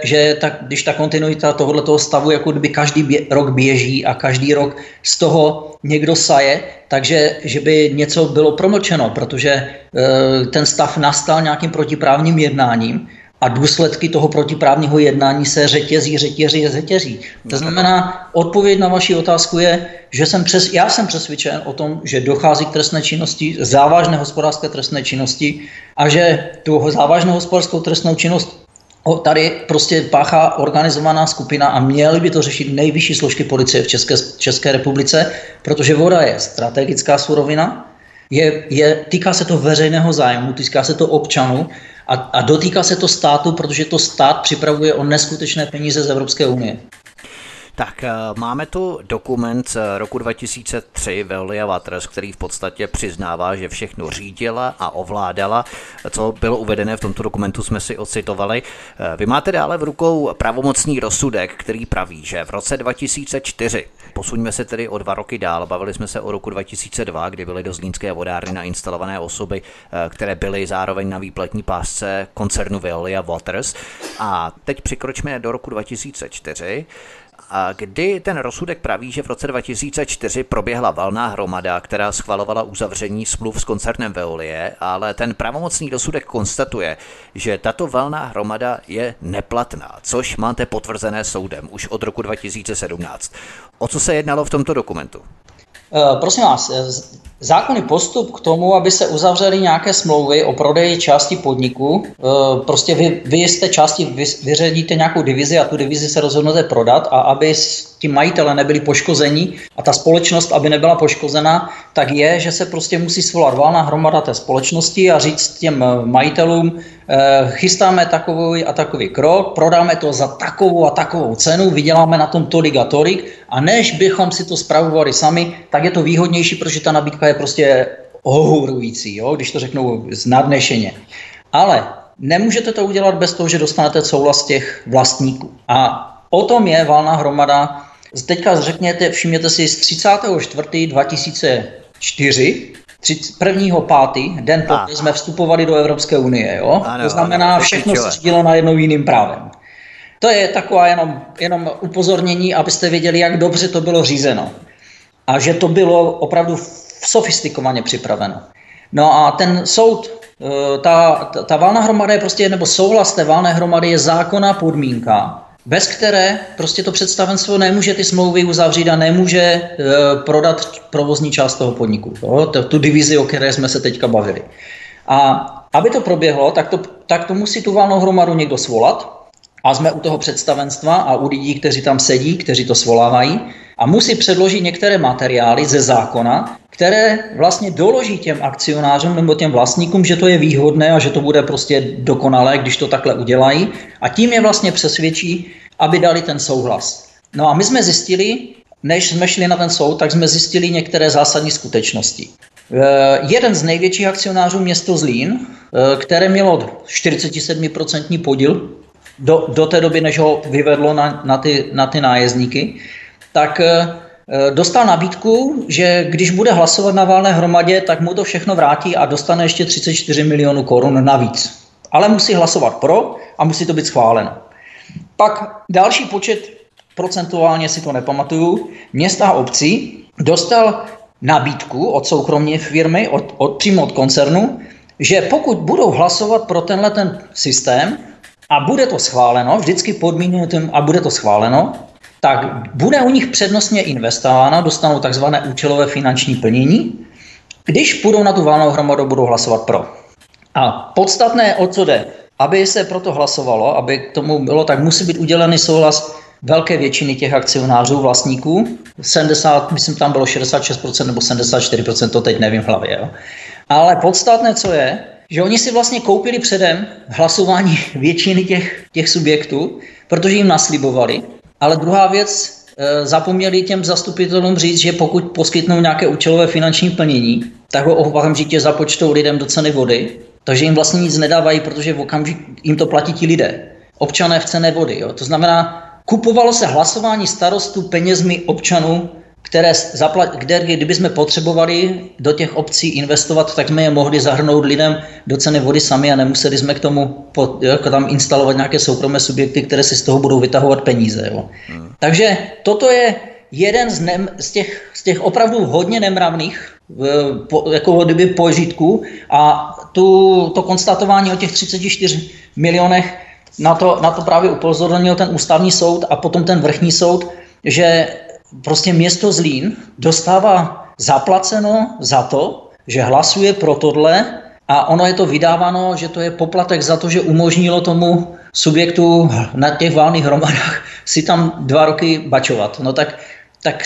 když ta kontinuita tohoto stavu, jako kdyby každý rok běží a každý rok z toho někdo saje, takže že by něco bylo promlčeno, protože ten stav nastal nějakým protiprávním jednáním a důsledky toho protiprávního jednání se řetězí. To znamená, odpověď na vaši otázku je, že já jsem přesvědčen o tom, že dochází k trestné činnosti, závažné hospodářské trestné činnosti a že tu závažnou hospodářskou trestnou činnost tady prostě páchá organizovaná skupina a měly by to řešit nejvyšší složky policie v České republice, protože voda je strategická surovina, týká se to veřejného zájmu, týká se to občanů A dotýká se to státu, protože to stát připravuje o neskutečné peníze z Evropské unie. Tak máme tu dokument z roku 2003 Veolia Waters, který v podstatě přiznává, že všechno řídila a ovládala. Co bylo uvedené v tomto dokumentu, jsme si ocitovali. Vy máte dále v rukou pravomocný rozsudek, který praví, že v roce 2004, posuňme se tedy o 2 roky dál, bavili jsme se o roku 2002, kdy byly do Zlínské vodárny nainstalované osoby, které byly zároveň na výplatní pásce koncernu Veolia Waters. A teď přikročíme do roku 2004, a kdy ten rozsudek praví, že v roce 2004 proběhla valná hromada, která schvalovala uzavření smluv s koncernem Veolie, ale ten pravomocný rozsudek konstatuje, že tato valná hromada je neplatná, což máte potvrzené soudem už od roku 2017. O co se jednalo v tomto dokumentu? Prosím vás, zákonný postup k tomu, aby se uzavřely nějaké smlouvy o prodeji části podniku, prostě vy z té části vyřadíte nějakou divizi a tu divizi se rozhodnete prodat, a aby ti majitele nebyli poškozeni a ta společnost, aby nebyla poškozena, tak je, že se prostě musí svolat valná hromada té společnosti a říct těm majitelům, chystáme takový a takový krok, prodáme to za takovou a takovou cenu, vyděláme na tom tolik a tolik, a než bychom si to spravovali sami, tak je to výhodnější, protože ta nabídka je prostě ohorující, jo, když to řeknou nadnešeně. Ale nemůžete to udělat bez toho, že dostanete souhlas těch vlastníků. A o tom je valná hromada. Teďka řekněte, všimněte si, z 34. 2004, 1.5., den poté jsme vstupovali do Evropské unie. Jo? Ano, to znamená, ano, všechno se řídilo najednou jiným právem. To je taková jenom upozornění, abyste věděli, jak dobře to bylo řízeno. A že to bylo opravdu sofistikovaně připraveno. No a ten soud, ta valná hromada je prostě, nebo souhlas té valné hromady je zákonná podmínka, bez které prostě to představenstvo nemůže ty smlouvy uzavřít a nemůže prodat provozní část toho podniku, tu divizi, o které jsme se teďka bavili. A aby to proběhlo, tak to musí tu valnou hromadu někdo svolat, a jsme u toho představenstva a u lidí, kteří tam sedí, kteří to svolávají, a musí předložit některé materiály ze zákona, které vlastně doloží těm akcionářům nebo těm vlastníkům, že to je výhodné a že to bude prostě dokonalé, když to takhle udělají, a tím je vlastně přesvědčí, aby dali ten souhlas. No a my jsme zjistili, než jsme šli na ten soud, tak jsme zjistili některé zásadní skutečnosti. Jeden z největších akcionářů, město Zlín, které mělo 47% podíl do té doby, než ho vyvedlo na ty nájezdníky, tak dostal nabídku, že když bude hlasovat na valné hromadě, tak mu to všechno vrátí a dostane ještě 34 milionů korun navíc. Ale musí hlasovat pro a musí to být schváleno. Pak další počet, procentuálně si to nepamatuju, města a obcí dostal nabídku od soukromé firmy, přímo od koncernu, že pokud budou hlasovat pro tenhle ten systém a bude to schváleno, vždycky podmíněno tím, a bude to schváleno, tak bude u nich přednostně investována, dostanou takzvané účelové finanční plnění, když půjdou na tu valnou hromadu, budou hlasovat pro. A podstatné, o co jde, aby se proto hlasovalo, aby k tomu bylo, tak musí být udělený souhlas velké většiny těch akcionářů, vlastníků, 70, myslím, tam bylo 66% nebo 74%, to teď nevím v hlavě. Jo. Ale podstatné, co je, že oni si vlastně koupili předem hlasování většiny těch subjektů, protože jim naslibovali. Ale druhá věc, zapomněli těm zastupitelům říct, že pokud poskytnou nějaké účelové finanční plnění, tak ho okamžitě započtou lidem do ceny vody, takže jim vlastně nic nedávají, protože okamžitě jim to platí ti lidé, občané v ceně vody. Jo. To znamená, kupovalo se hlasování starostů penězmi občanů, kde kdyby jsme potřebovali do těch obcí investovat, tak jsme je mohli zahrnout lidem do ceny vody sami a nemuseli jsme k tomu tam instalovat nějaké soukromé subjekty, které si z toho budou vytahovat peníze. Jo. Takže toto je jeden z těch opravdu hodně nemravných požitků, a to konstatování o těch 34 milionech, na to právě upozornil ten ústavní soud a potom ten vrchní soud, že prostě město Zlín dostává zaplaceno za to, že hlasuje pro tohle, a ono je to vydáváno, že to je poplatek za to, že umožnilo tomu subjektu na těch valných hromadách si tam 2 roky bačovat. No tak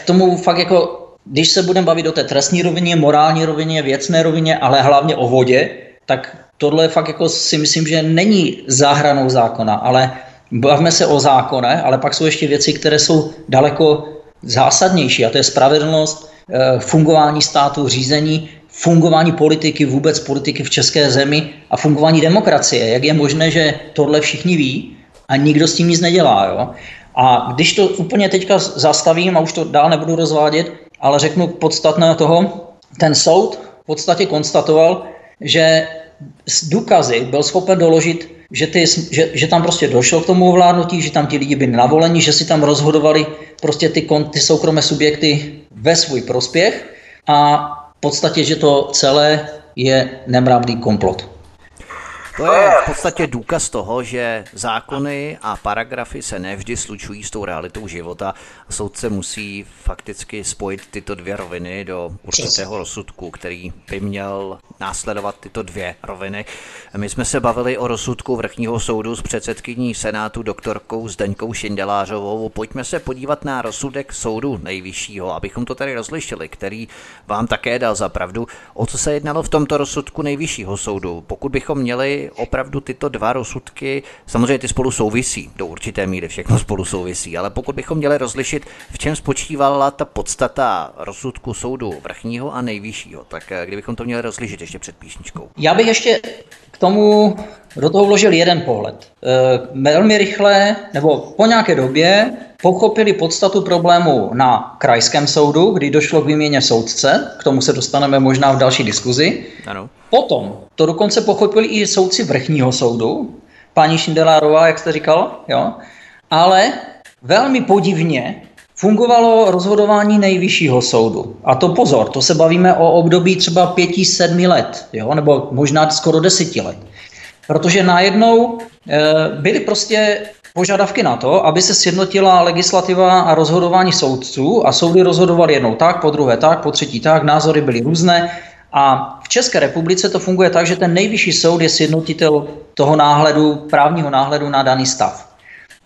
tomu fakt jako, když se budeme bavit o té trestní rovině, morální rovině, věcné rovině, ale hlavně o vodě, tak Tohle fakt jako si myslím, že není za hranou zákona, ale bavme se o zákone, ale pak jsou ještě věci, které jsou daleko zásadnější, a to je spravedlnost, fungování státu, řízení, fungování politiky, vůbec politiky v české zemi a fungování demokracie. Jak je možné, že tohle všichni ví a nikdo s tím nic nedělá, jo? A když to úplně teďka zastavím a už to dál nebudu rozvádět, ale řeknu podstatné toho, ten soud v podstatě konstatoval, že s důkazy byl schopen doložit, že tam prostě došlo k tomu ovládnutí, že tam ti lidi byli navoleni, že si tam rozhodovali prostě ty soukromé subjekty ve svůj prospěch a v podstatě, že to celé je nemravný komplot. To je v podstatě důkaz toho, že zákony a paragrafy se nevždy slučují s tou realitou života a soudce musí fakticky spojit tyto dvě roviny do určitého rozsudku, který by měl následovat tyto dvě roviny. My jsme se bavili o rozsudku Vrchního soudu s předsedkyní Senátu doktorkou Zdeňkou Šindelářovou. Pojďme se podívat na rozsudek soudu nejvyššího, abychom to tady rozlišili, který vám také dal za pravdu. O co se jednalo v tomto rozsudku nejvyššího soudu? Pokud bychom měli opravdu tyto dva rozsudky, samozřejmě ty spolu souvisí, do určité míry všechno spolu souvisí, ale pokud bychom měli rozlišit, v čem spočívala ta podstata rozsudku soudu vrchního a nejvyššího, tak kdybychom to měli rozlišit ještě před píšničkou. Já bych ještě k tomu do toho vložil jeden pohled. Velmi rychle, nebo po nějaké době, pochopili podstatu problému na krajském soudu, kdy došlo k výměně soudce, k tomu se dostaneme možná v další diskuzi. Ano. Potom to dokonce pochopili i soudci vrchního soudu, paní Šindelárová, jak jste říkal, jo? Ale velmi podivně fungovalo rozhodování nejvyššího soudu. A to pozor, to se bavíme o období třeba 5-7 let, jo? Nebo možná skoro 10 let. Protože najednou byly prostě požadavky na to, aby se sjednotila legislativa a rozhodování soudců a soudy rozhodovaly jednou tak, po druhé tak, po třetí tak, názory byly různé a v České republice to funguje tak, že ten nejvyšší soud je sjednotitel toho náhledu, právního náhledu na daný stav.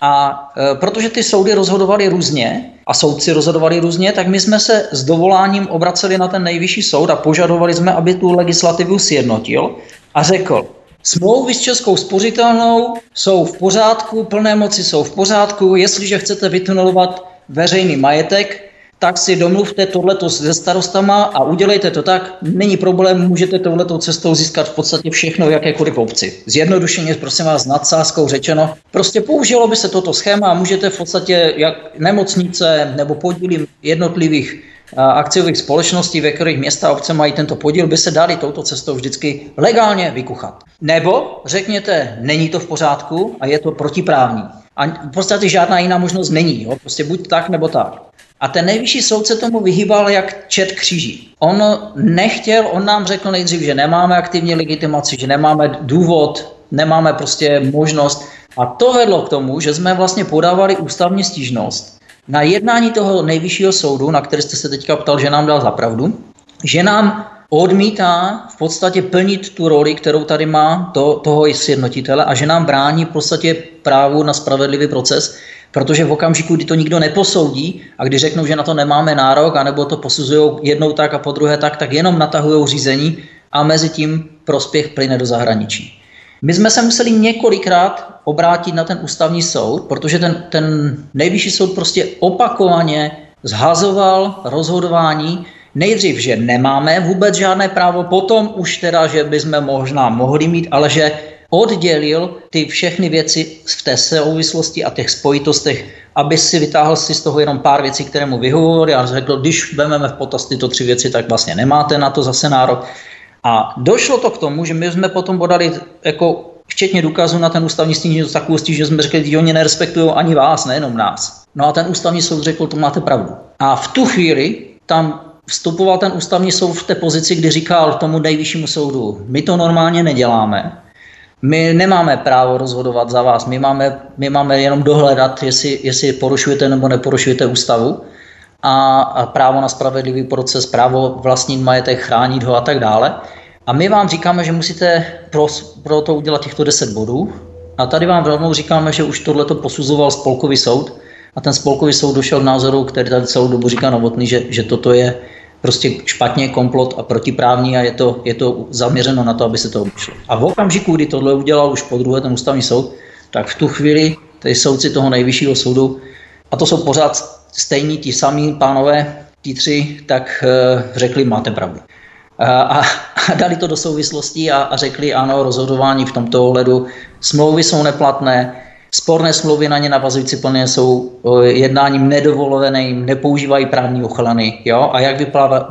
A protože ty soudy rozhodovaly různě a soudci rozhodovali různě, tak my jsme se s dovoláním obraceli na ten nejvyšší soud a požadovali jsme, aby tu legislativu sjednotil a řekl, smlouvy s Českou spořitelnou jsou v pořádku, plné moci jsou v pořádku, jestliže chcete vytunelovat veřejný majetek, tak si domluvte tohleto se starostama a udělejte to tak, není problém, můžete tohletou cestou získat v podstatě všechno v jakékoliv obci. Zjednodušeně, prosím vás, nadsázkou řečeno, prostě použilo by se toto schéma a můžete v podstatě jak nemocnice nebo podíly jednotlivých akciových společností, ve kterých města a obce mají tento podíl, by se dali touto cestou vždycky legálně vykuchat. Nebo řekněte, není to v pořádku a je to protiprávní. A v podstatě žádná jiná možnost není, jo? Prostě buď tak, nebo tak. A ten nejvyšší soud se tomu vyhýbal jak čert kříží. On nám řekl nejdřív, že nemáme aktivní legitimaci, že nemáme důvod, nemáme prostě možnost. A to vedlo k tomu, že jsme vlastně podávali ústavní stížnost na jednání toho nejvyššího soudu, na který jste se teďka ptal, že nám dal za pravdu, že nám odmítá v podstatě plnit tu roli, kterou tady má toho sjednotitele a že nám brání v podstatě právu na spravedlivý proces, protože v okamžiku, kdy to nikdo neposoudí a když řeknou, že na to nemáme nárok, anebo to posuzují jednou tak a po druhé tak, tak jenom natahují řízení a mezi tím prospěch plyne do zahraničí. My jsme se museli několikrát obrátit na ten ústavní soud, protože ten nejvyšší soud prostě opakovaně zhazoval rozhodování nejdřív, že nemáme vůbec žádné právo, potom už teda, že bychom možná mohli mít, ale že oddělil ty všechny věci v té souvislosti a těch spojitostech, aby si vytáhl si z toho jenom pár věcí, které mu vyhovovaly a řekl, když vezmeme v potaz tyto 3 věci, tak vlastně nemáte na to zase nárok. A došlo to k tomu, že my jsme potom podali jako včetně důkazů na ten ústavní stížnost takovou stíž, že jsme řekli, že oni nerespektují ani vás, nejenom nás. No a ten ústavní soud řekl, to máte pravdu. A v tu chvíli tam vstupoval ten ústavní soud v té pozici, kdy říkal tomu nejvyššímu soudu, my to normálně neděláme, my nemáme právo rozhodovat za vás, my máme jenom dohledat, jestli porušujete nebo neporušujete ústavu a právo na spravedlivý proces, právo vlastnit majetek, chránit ho a tak dále. A my vám říkáme, že musíte pro to udělat těchto 10 bodů a tady vám rovnou říkáme, že už tohleto posuzoval spolkový soud a ten spolkový soud došel k názoru, který tady celou dobu říká Novotný, že toto je prostě špatně, komplot a protiprávní a je to zaměřeno na to, aby se to obešlo. A v okamžiku, kdy tohle udělal už podruhé ten ústavní soud, tak v tu chvíli ty soudci toho nejvyššího soudu, a to jsou pořád stejní, ti samí pánové, ti tři, tak řekli, máte pravdu. A dali to do souvislostí a řekli, ano, rozhodování v tomto ohledu, smlouvy jsou neplatné, sporné smlouvy na ně navazující plně jsou jednáním nedovoleným, nepoužívají právní ochrany, jo? A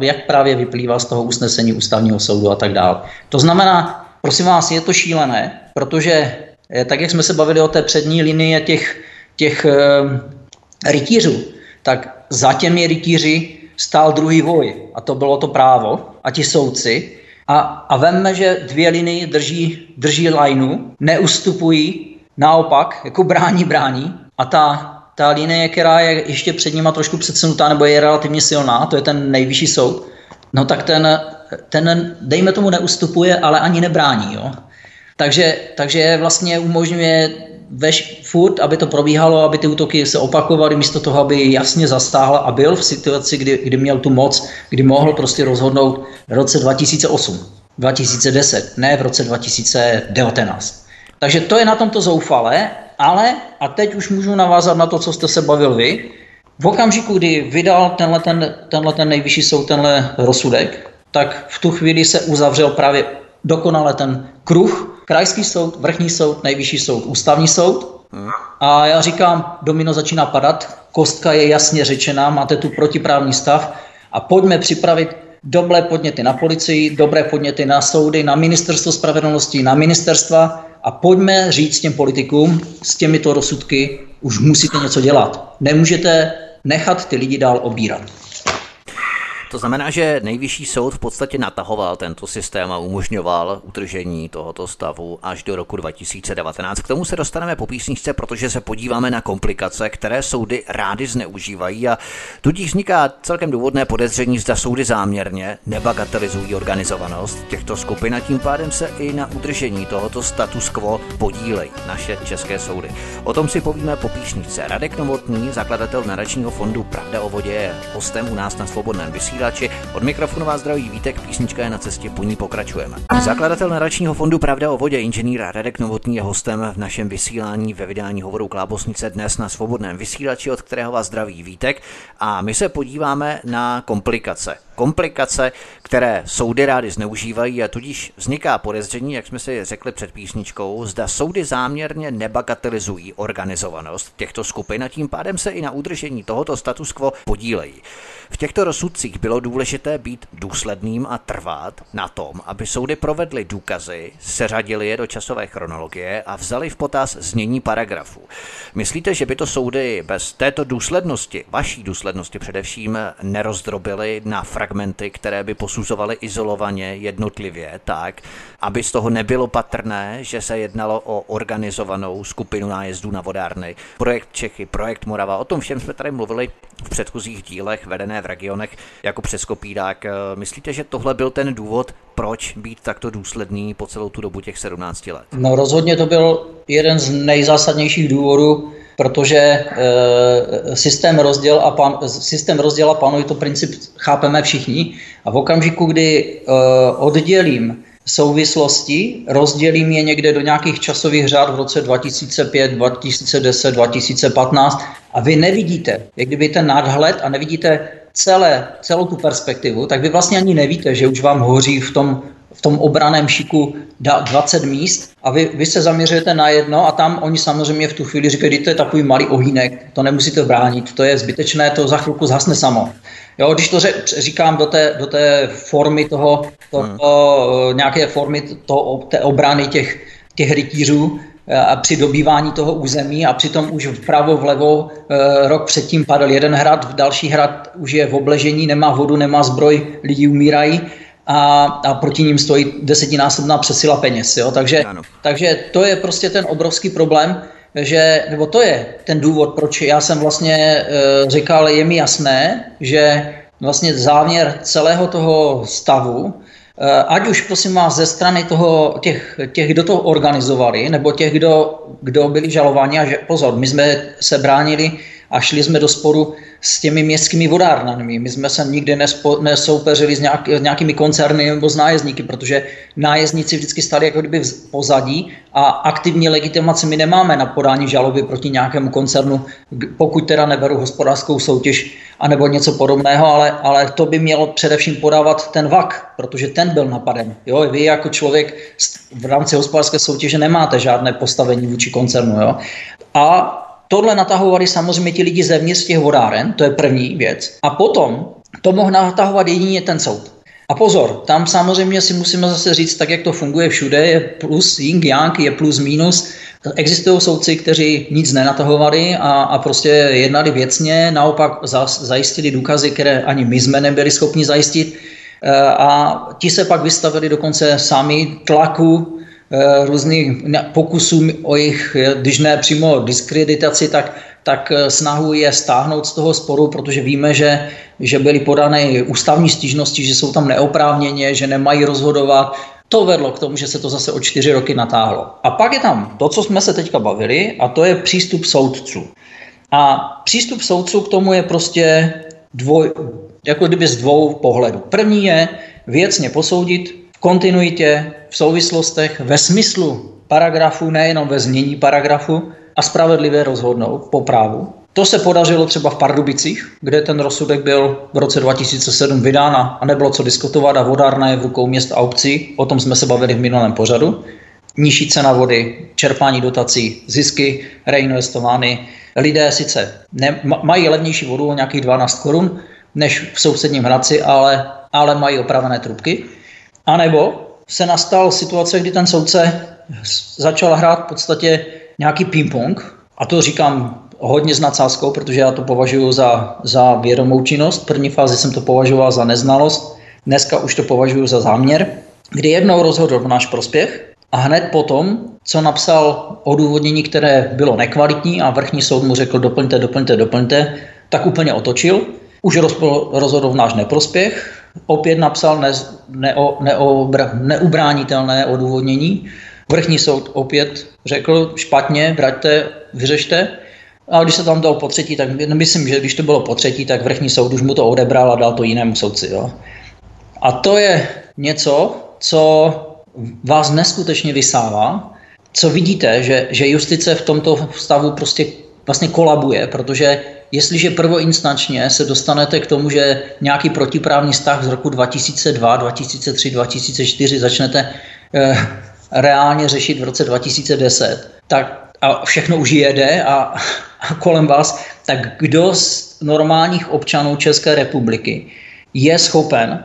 jak právě vyplývá z toho usnesení ústavního soudu a tak dále. To znamená, prosím vás, je to šílené, protože tak, jak jsme se bavili o té přední linii těch rytířů, tak za těmi rytíři stál druhý voj a to bylo to právo a ti soudci. A vemme, že dvě linie drží lajnu, neustupují, naopak, jako brání. A ta linie, která je ještě před nima trošku předsunutá nebo je relativně silná, to je ten nejvyšší soud, no tak ten dejme tomu, neustupuje, ale ani nebrání. Jo? Takže vlastně umožňuje furt, aby to probíhalo, aby ty útoky se opakovaly, místo toho, aby jasně zastáhl a byl v situaci, kdy měl tu moc, kdy mohl prostě rozhodnout v roce 2008, 2010, ne v roce 2019. Takže to je na tomto zoufalé, ale, a teď už můžu navázat na to, co jste se bavil vy, v okamžiku, kdy vydal tenhle ten nejvyšší soud, tenhle rozsudek, tak v tu chvíli se uzavřel právě dokonale ten kruh, Krajský soud, Vrchní soud, Nejvyšší soud, Ústavní soud. A já říkám, domino začíná padat, kostka je jasně řečená, máte tu protiprávní stav a pojďme připravit dobré podněty na policii, dobré podněty na soudy, na ministerstvo spravedlnosti, na ministerstva a pojďme říct těm politikům, s těmito rozsudky už musíte něco dělat. Nemůžete nechat ty lidi dál obírat. To znamená, že nejvyšší soud v podstatě natahoval tento systém a umožňoval udržení tohoto stavu až do roku 2019. K tomu se dostaneme po písničce, protože se podíváme na komplikace, které soudy rády zneužívají a tudíž vzniká celkem důvodné podezření, zda soudy záměrně nebagatelizují organizovanost těchto skupin a tím pádem se i na udržení tohoto status quo podílejí naše české soudy. O tom si povíme po písničce. Radek Novotný, zakladatel Nadačního fondu Pravda o vodě, je hostem u nás na Svobodném vysílači. Od mikrofonu vás zdraví Vítek, písnička je na cestě, po ní pokračujeme. Zakladatel Nadačního fondu Pravda o vodě, inženýr Radek Novotný je hostem v našem vysílání ve vydání Hovoru Klábosnice dnes na Svobodném vysílači, od kterého vás zdraví Vítek. A my se podíváme na komplikace. Komplikace, které soudy rády zneužívají a tudíž vzniká podezření, jak jsme si řekli před písničkou, zda soudy záměrně nebagatelizují organizovanost těchto skupin a tím pádem se i na udržení tohoto status quo podílejí. V těchto rozsudcích bylo důležité být důsledným a trvat na tom, aby soudy provedly důkazy, seřadily je do časové chronologie a vzali v potaz znění paragrafu. Myslíte, že by to soudy bez této důslednosti, vaší důslednosti především, nerozdrobily na fragmenty, které by posuzovaly izolovaně, jednotlivě, tak, aby z toho nebylo patrné, že se jednalo o organizovanou skupinu nájezdů na vodárny, projekt Čechy, projekt Morava, o tom všem jsme tady mluvili v předchozích dílech vedené v regionech jako přeskopírák. Myslíte, že tohle byl ten důvod, proč být takto důsledný po celou tu dobu těch 17 let? No rozhodně to byl jeden z nejzásadnějších důvodů, protože systém rozděl a panuje, to princip chápeme všichni. A v okamžiku, kdy oddělím souvislosti, rozdělím je někde do nějakých časových řád v roce 2005, 2010, 2015 a vy nevidíte, jak kdyby ten nadhled a nevidíte celou tu perspektivu, tak vy vlastně ani nevíte, že už vám hoří v tom obraném šiku 20 míst a vy se zaměřujete na jedno a tam oni samozřejmě v tu chvíli říkají, to je takový malý ohýnek, to nemusíte bránit, to je zbytečné, to za chvilku zhasne samo. Jo, když to říkám do té formy nějaké formy té obrany těch rytířů a při dobývání toho území a přitom už vpravo, vlevo, rok předtím padl jeden hrad, další hrad už je v obležení, nemá vodu, nemá zbroj, lidi umírají, a proti ním stojí desetinásobná přesila peněz. Jo? Takže to je prostě ten obrovský problém, nebo to je ten důvod, proč já jsem vlastně říkal, je mi jasné, že vlastně záměr celého toho stavu, ať už prosím vás ze strany těch, kdo to organizovali, nebo těch, kdo byli žalováni, a že, pozor, my jsme se bránili a šli jsme do sporu s těmi městskými vodárnami. My jsme se nikdy nesoupeřili s nějakými koncerny nebo s nájezdníky, protože nájezdníci vždycky stali jako kdyby v pozadí a aktivní legitimaci my nemáme na podání žaloby proti nějakému koncernu, pokud teda neberu hospodářskou soutěž anebo něco podobného, ale to by mělo především podávat ten VAK, protože ten byl napaden. Jo? Vy jako člověk v rámci hospodářské soutěže nemáte žádné postavení vůči koncernu. Jo? A tohle natahovali samozřejmě ti lidi zevnitř těch vodáren, to je první věc. A potom to mohl natahovat jedině ten soud. A pozor, tam samozřejmě si musíme zase říct, tak jak to funguje všude, je plus yin yang, je plus minus. Existují soudci, kteří nic nenatahovali a prostě jednali věcně, naopak zajistili důkazy, které ani my jsme nebyli schopni zajistit. A ti se pak vystavili dokonce sami tlaku, různých pokusů o jejich, když ne přímo diskreditaci, tak snahu je stáhnout z toho sporu, protože víme, že byly podané ústavní stížnosti, že jsou tam neoprávněně, že nemají rozhodovat. To vedlo k tomu, že se to zase o 4 roky natáhlo. A pak je tam to, co jsme se teďka bavili, a to je přístup soudců. A přístup soudců k tomu je prostě jako kdyby z dvou pohledů. První je věcně posoudit, v kontinuitě, v souvislostech, ve smyslu paragrafu, nejenom ve znění paragrafu, a spravedlivě rozhodnout po právu. To se podařilo třeba v Pardubicích, kde ten rozsudek byl v roce 2007 vydán a nebylo co diskutovat a vodárna je v rukou měst a obcí, o tom jsme se bavili v minulém pořadu. Nižší cena vody, čerpání dotací, zisky reinvestovány. Lidé sice mají levnější vodu o nějakých 12 korun než v sousedním Hradci, ale mají opravené trubky. A nebo se nastala situace, kdy ten soudce začal hrát v podstatě nějaký ping-pong, a to říkám hodně s nadsázkou, protože já to považuji za vědomou činnost. V první fázi jsem to považoval za neznalost, dneska už to považuji za záměr, kdy jednou rozhodl v náš prospěch a hned potom, co napsal odůvodnění, které bylo nekvalitní a vrchní soud mu řekl doplňte, tak úplně otočil. Už rozhodl v náš neprospěch, opět napsal neubránitelné odůvodnění. Vrchní soud opět řekl špatně, vraťte, vyřešte. A když se tam dal po třetí, tak myslím, že když to bylo po třetí, tak vrchní soud už mu to odebral a dal to jinému soudci. Jo. A to je něco, co vás neskutečně vysává, co vidíte, že justice v tomto stavu prostě vlastně kolabuje, protože jestliže prvoinstančně se dostanete k tomu, že nějaký protiprávní vztah z roku 2002, 2003, 2004 začnete reálně řešit v roce 2010, tak a všechno už jede a kolem vás, tak kdo z normálních občanů České republiky je schopen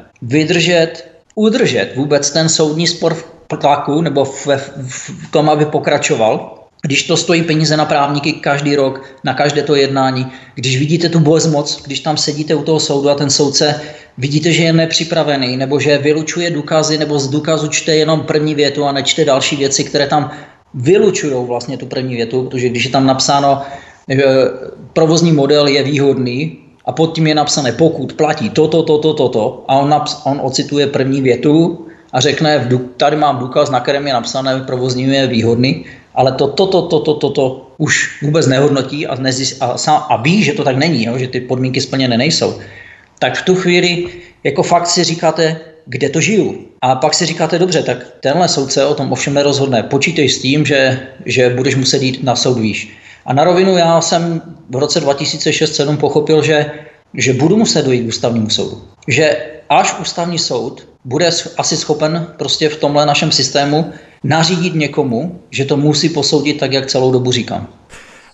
udržet vůbec ten soudní spor v tlaku nebo v tom, aby pokračoval, když to stojí peníze na právníky každý rok, na každé to jednání, když vidíte tu bezmoc, když tam sedíte u toho soudu a ten soudce vidíte, že je nepřipravený, nebo že vylučuje důkazy, nebo z důkazu čte jenom první větu a nečte další věci, které tam vylučují vlastně tu první větu, protože když je tam napsáno, že provozní model je výhodný a pod tím je napsané, pokud platí toto a on ocituje první větu a řekne, tady mám důkaz, na kterém je napsané, provozní je výhodný, ale to už vůbec nehodnotí a ví, že to tak není, jo, že ty podmínky splněné nejsou. Tak v tu chvíli jako fakt si říkáte, kde to žiju. A pak si říkáte, dobře, tak tenhle soudce o tom ovšem nerozhodne. Počítej s tím, že budeš muset jít na soud výš. A na rovinu já jsem v roce 2006-2007 pochopil, že budu muset dojít k ústavnímu soudu. Že až ústavní soud bude asi schopen prostě v tomhle našem systému nařídit někomu, že to musí posoudit tak, jak celou dobu říkám.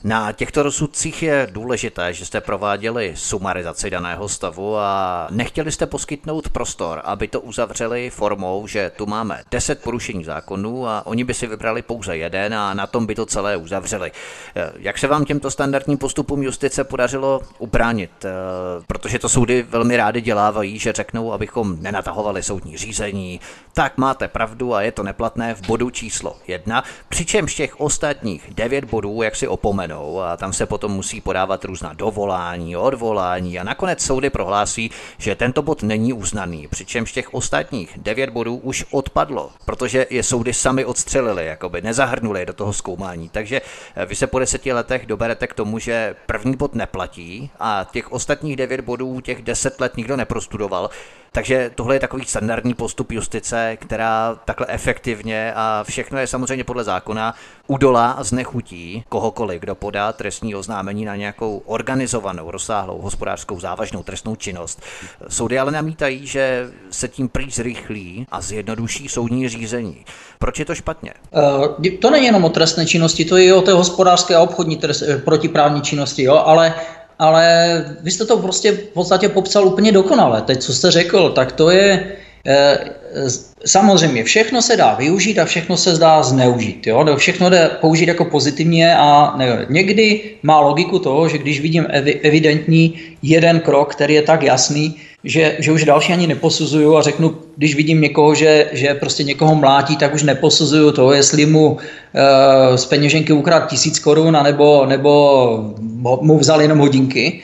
Na těchto rozsudcích je důležité, že jste prováděli sumarizaci daného stavu a nechtěli jste poskytnout prostor, aby to uzavřeli formou, že tu máme 10 porušení zákonů a oni by si vybrali pouze jeden a na tom by to celé uzavřeli. Jak se vám těmto standardním postupům justice podařilo ubránit? Protože to soudy velmi rády dělávají, že řeknou, abychom nenatahovali soudní řízení. Tak máte pravdu a je to neplatné v bodu číslo 1, přičemž těch ostatních 9 bodů, jak si opomenu, dovolenou a tam se potom musí podávat různá dovolání, odvolání a nakonec soudy prohlásí, že tento bod není uznaný, přičemž těch ostatních 9 bodů už odpadlo, protože je soudy sami odstřelili, jakoby nezahrnuli do toho zkoumání. Takže vy se po 10 letech doberete k tomu, že první bod neplatí a těch ostatních 9 bodů těch 10 let nikdo neprostudoval. Takže tohle je takový standardní postup justice, která takhle efektivně a všechno je samozřejmě podle zákona udolá a znechutí kohokoliv, kdo podá trestní oznámení na nějakou organizovanou, rozsáhlou, hospodářskou, závažnou trestnou činnost. Soudy ale namítají, že se tím prý zrychlí a zjednoduší soudní řízení. Proč je to špatně? To není jenom o trestné činnosti, to je o té hospodářské a obchodní protiprávní činnosti, jo, ale vy jste to prostě v podstatě popsal úplně dokonale. Teď, co jste řekl, tak to je... Samozřejmě všechno se dá využít a všechno se dá zneužít. Jo? Všechno jde použít jako pozitivně a ne, někdy má logiku toho, že když vidím evidentní jeden krok, který je tak jasný, že už další ani neposuzuju a řeknu, když vidím někoho, že prostě někoho mlátí, tak už neposuzuju to, jestli mu z peněženky ukradl 1000 korun nebo mu vzal jenom hodinky.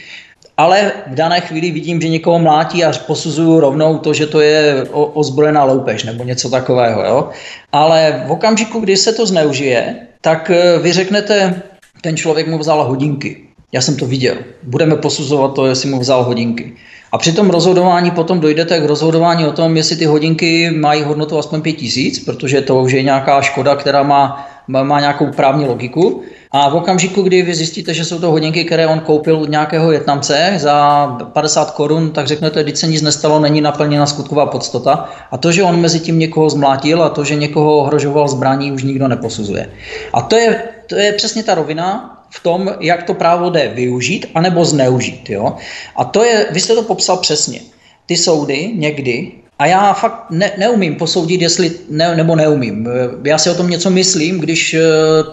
Ale v dané chvíli vidím, že někoho mlátí a posuzuju rovnou to, že to je ozbrojená loupež nebo něco takového. Jo? Ale v okamžiku, kdy se to zneužije, tak vy řeknete, ten člověk mu vzal hodinky. Já jsem to viděl. Budeme posuzovat to, jestli mu vzal hodinky. A při tom rozhodování potom dojdete k rozhodování o tom, jestli ty hodinky mají hodnotu aspoň 5000, protože to už je nějaká škoda, která má nějakou právní logiku. A v okamžiku, kdy vy zjistíte, že jsou to hodinky, které on koupil od nějakého Vietnamce za 50 korun, tak řeknete, když se nic nestalo, není naplněna skutková podstata. A to, že on mezi tím někoho zmlátil a to, že někoho ohrožoval zbraní, už nikdo neposuzuje. A to je přesně ta rovina v tom, jak to právo jde využít anebo zneužít. Jo? A to je, vy jste to popsal přesně. Ty soudy někdy, a já fakt neumím posoudit, jestli, nebo neumím. Já si o tom něco myslím, když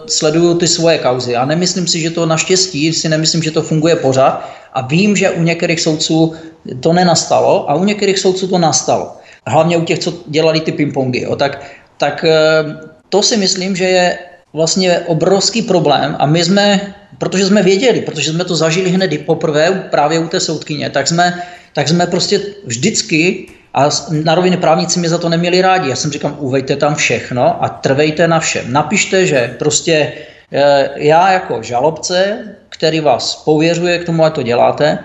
sleduju ty svoje kauzy. A nemyslím si, že to naštěstí, si nemyslím, že to funguje pořád. A vím, že u některých soudců to nenastalo a u některých soudců to nastalo. Hlavně u těch, co dělali ty pingpongy. Tak to si myslím, že je vlastně obrovský problém a my jsme, protože jsme věděli, protože jsme to zažili hned poprvé právě u té soudkyně, tak jsme prostě vždycky, a naroviny právníci mě za to neměli rádi, já jsem říkal, uvejte tam všechno a trvejte na všem. Napište, že prostě já jako žalobce, který vás pověřuje k tomu, jak to děláte,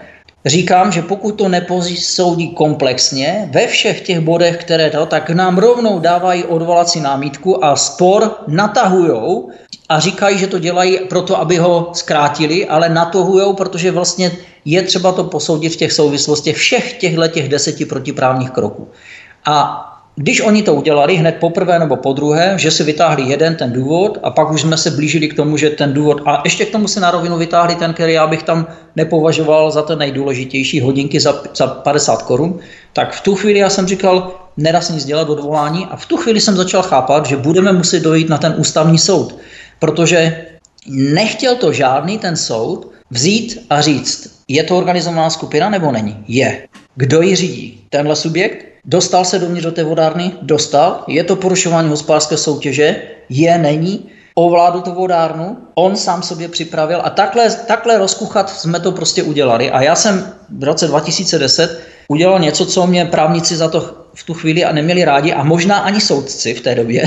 říkám, že pokud to neposoudí komplexně, ve všech těch bodech, které to, tak nám rovnou dávají odvolací námitku a spor natahujou a říkají, že to dělají proto, aby ho zkrátili, ale natahujou, protože vlastně je třeba to posoudit v těch souvislostech všech těch 10 protiprávních kroků. A když oni to udělali hned poprvé nebo podruhé, že si vytáhli jeden ten důvod a pak už jsme se blížili k tomu, že ten důvod, a ještě k tomu si na rovinu vytáhli ten, který já bych tam nepovažoval za ten nejdůležitější, hodinky za 50 korun, tak v tu chvíli já jsem říkal, nedá se nic dělat, odvolání, a v tu chvíli jsem začal chápat, že budeme muset dojít na ten ústavní soud, protože nechtěl to žádný ten soud vzít a říct, je to organizovaná skupina nebo není? Je. Kdo ji řídí? Tenhle subjekt? Dostal se dovnitř do té vodárny? Dostal. Je to porušování hospodářské soutěže? Je, není. Ovládl tu vodárnu? On sám sobě připravil. A takhle rozkuchat jsme to prostě udělali. A já jsem v roce 2010 udělal něco, co mě právníci za to v tu chvíli a neměli rádi a možná ani soudci v té době,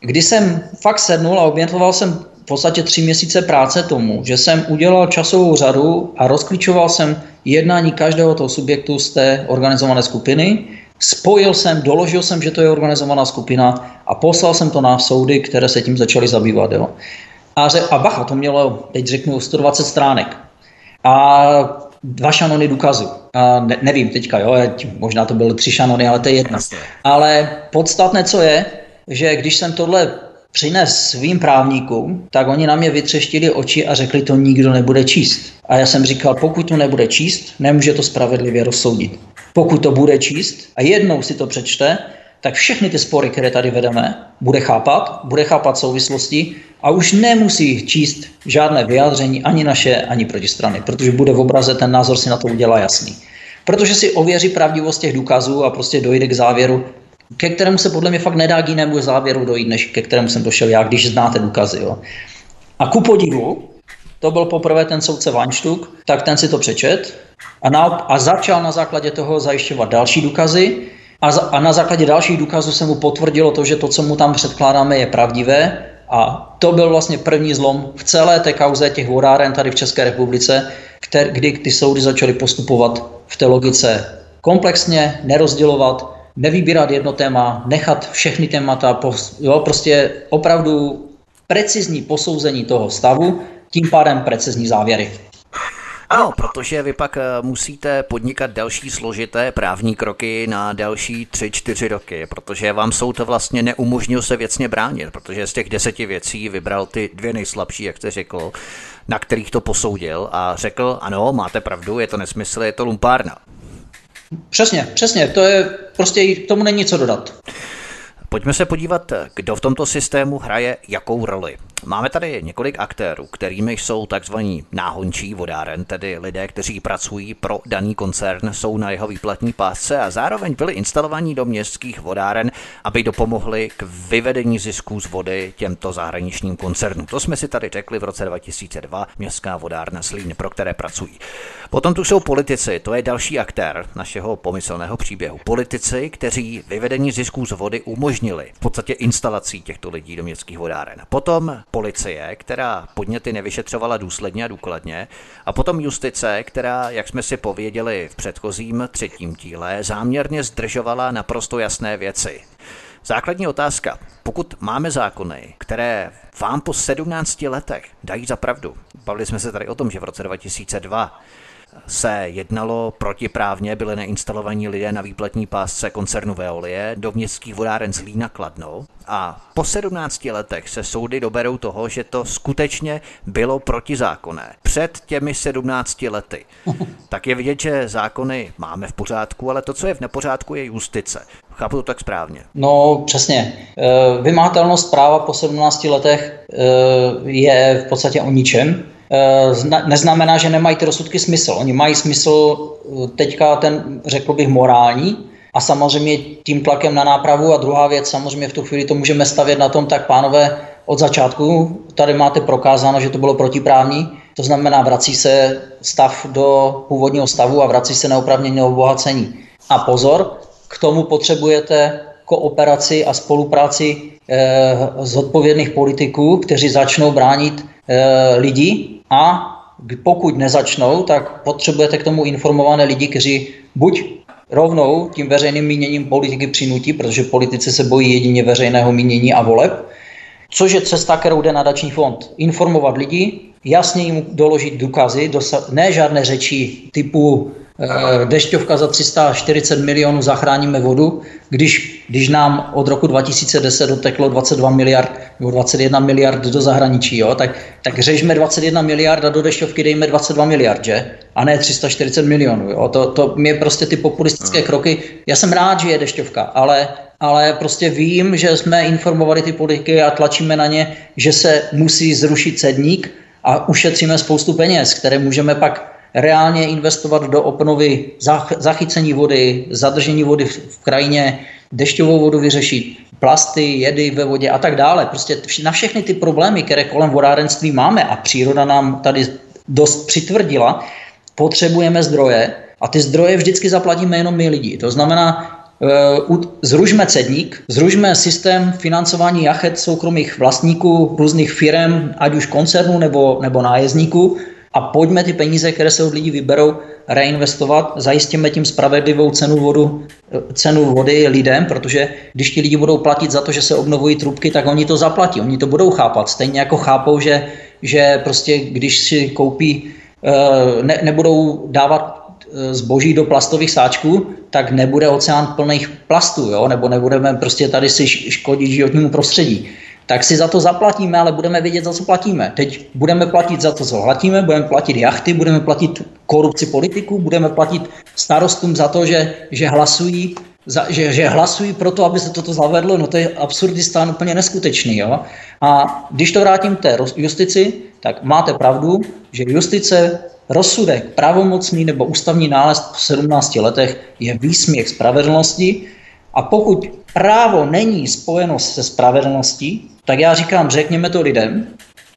kdy jsem fakt sednul a obětoval jsem v podstatě 3 měsíce práce tomu, že jsem udělal časovou řadu a rozklíčoval jsem jednání každého toho subjektu z té organizované skupiny. Spojil jsem, doložil jsem, že to je organizovaná skupina a poslal jsem to na soudy, které se tím začaly zabývat. Jo. A bacha, to mělo, teď řeknu, 120 stránek. A 2 šanony důkazu. A nevím teďka, jo, možná to byly 3 šanony, ale to je jedno. Ale podstatné, co je, že když jsem tohle přines svým právníkům, tak oni na mě vytřeštili oči a řekli, to nikdo nebude číst. A já jsem říkal, pokud to nebude číst, nemůže to spravedlivě rozsoudit. Pokud to bude číst a jednou si to přečte, tak všechny ty spory, které tady vedeme, bude chápat souvislosti a už nemusí číst žádné vyjádření, ani naše, ani protistrany, protože bude v obraze, ten názor si na to udělá jasný. Protože si ověří pravdivost těch důkazů a prostě dojde k závěru, ke kterému se podle mě fakt nedá k jinému závěru dojít, než ke kterému jsem došel já, když znáte důkazy. Jo. A ku podivu, to byl poprvé ten soudce Vánštuk, tak ten si to přečet a začal na základě toho zajišťovat další důkazy a na základě dalších důkazů se mu potvrdilo to, že to, co mu tam předkládáme, je pravdivé. A to byl vlastně první zlom v celé té kauze těch vodáren tady v České republice, kdy ty soudy začaly postupovat v té logice komplexně, nerozdělovat, nevybírat jedno téma, nechat všechny témata, prostě opravdu precizní posouzení toho stavu, tím pádem precizní závěry. Ano, protože vy pak musíte podnikat další složité právní kroky na další 3-4 roky, protože vám soud vlastně neumožnil se věcně bránit, protože z těch 10 věcí vybral ty 2 nejslabší, jak jste řekl, na kterých to posoudil a řekl, ano, máte pravdu, je to nesmysl, je to lumpárna. Přesně, to je prostě, k tomu není co dodat. Pojďme se podívat, kdo v tomto systému hraje jakou roli. Máme tady několik aktérů, kterými jsou takzvaní náhončí vodáren, tedy lidé, kteří pracují pro daný koncern, jsou na jeho výplatní pásce a zároveň byli instalovaní do městských vodáren, aby dopomohli k vyvedení zisků z vody těmto zahraničním koncernům. To jsme si tady řekli v roce 2002, Městská vodárna Zlín, pro které pracují. Potom tu jsou politici, to je další aktér našeho pomyslného příběhu. Politici, kteří vyvedení zisků z vody umožnili v podstatě instalací těchto lidí do městských vodáren. Potom policie, která podněty nevyšetřovala důsledně a důkladně, a potom justice, která, jak jsme si pověděli v předchozím 3. díle, záměrně zdržovala naprosto jasné věci. Základní otázka, pokud máme zákony, které vám po 17 letech dají za pravdu, bavili jsme se tady o tom, že v roce 2002 se jednalo protiprávně, byli neinstalovaní lidé na výplatní pásce koncernu Veolie do městských vodáren Zlína Kladno a po 17 letech se soudy doberou toho, že to skutečně bylo protizákonné. Před těmi 17 lety. Tak je vidět, že zákony máme v pořádku, ale to, co je v nepořádku, je justice. Chápu to tak správně? No, přesně. Vymahatelnost práva po 17 letech je v podstatě o ničem. Neznamená, že nemají ty rozsudky smysl. Oni mají smysl teďka ten, řekl bych, morální a samozřejmě tím tlakem na nápravu a druhá věc, samozřejmě v tu chvíli to můžeme stavět na tom, tak pánové, od začátku tady máte prokázáno, že to bylo protiprávní, to znamená vrací se stav do původního stavu a vrací se neoprávněné obohacení. A pozor, k tomu potřebujete kooperaci a spolupráci zodpovědných politiků, kteří začnou bránit lidi a pokud nezačnou, tak potřebujete k tomu informované lidi, kteří buď rovnou tím veřejným míněním politiky přinutí, protože politici se bojí jedině veřejného mínění a voleb, což je cesta, kterou jde nadační fond. Informovat lidi, jasně jim doložit důkazy, ne žádné řeči typu dešťovka za 340 milionů zachráníme vodu, když nám od roku 2010 doteklo 22 miliard nebo 21 miliard do zahraničí, jo? Tak řešme 21 miliard a do dešťovky dejme 22 miliard, že? A ne 340 milionů. Jo? To mě prostě ty populistické kroky, já jsem rád, že je dešťovka, ale prostě vím, že jsme informovali ty politiky a tlačíme na ně, že se musí zrušit cedník a ušetříme spoustu peněz, které můžeme pak reálně investovat do obnovy, zachycení vody, zadržení vody v krajině, dešťovou vodu vyřešit, plasty, jedy ve vodě a tak dále. Prostě na všechny ty problémy, které kolem vodárenství máme a příroda nám tady dost přitvrdila, potřebujeme zdroje a ty zdroje vždycky zaplatíme jenom my lidi. To znamená, zružme cedník, zružme systém financování jachet soukromých vlastníků, různých firem, ať už koncernů nebo nájezdníků, a pojďme ty peníze, které se od lidí vyberou, reinvestovat, zajistíme tím spravedlivou cenu vody lidem, protože když ti lidi budou platit za to, že se obnovují trubky, tak oni to zaplatí, oni to budou chápat. Stejně jako chápou, že prostě když si koupí, nebudou dávat zboží do plastových sáčků, tak nebude oceán plných plastů, jo? Nebo nebudeme prostě tady si škodit životnímu prostředí. Tak si za to zaplatíme, ale budeme vědět, za co platíme. Teď budeme platit za to, co hlatíme, budeme platit jachty, budeme platit korupci politiků, budeme platit starostům za to, že hlasují pro to, aby se toto zavedlo. No to je absurdistán úplně neskutečný. Jo? A když to vrátím té justici, tak máte pravdu, že justice, rozsudek, pravomocný nebo ústavní nález v 17 letech je výsměch spravedlnosti. A pokud právo není spojeno se spravedlností, tak já říkám, řekněme to lidem,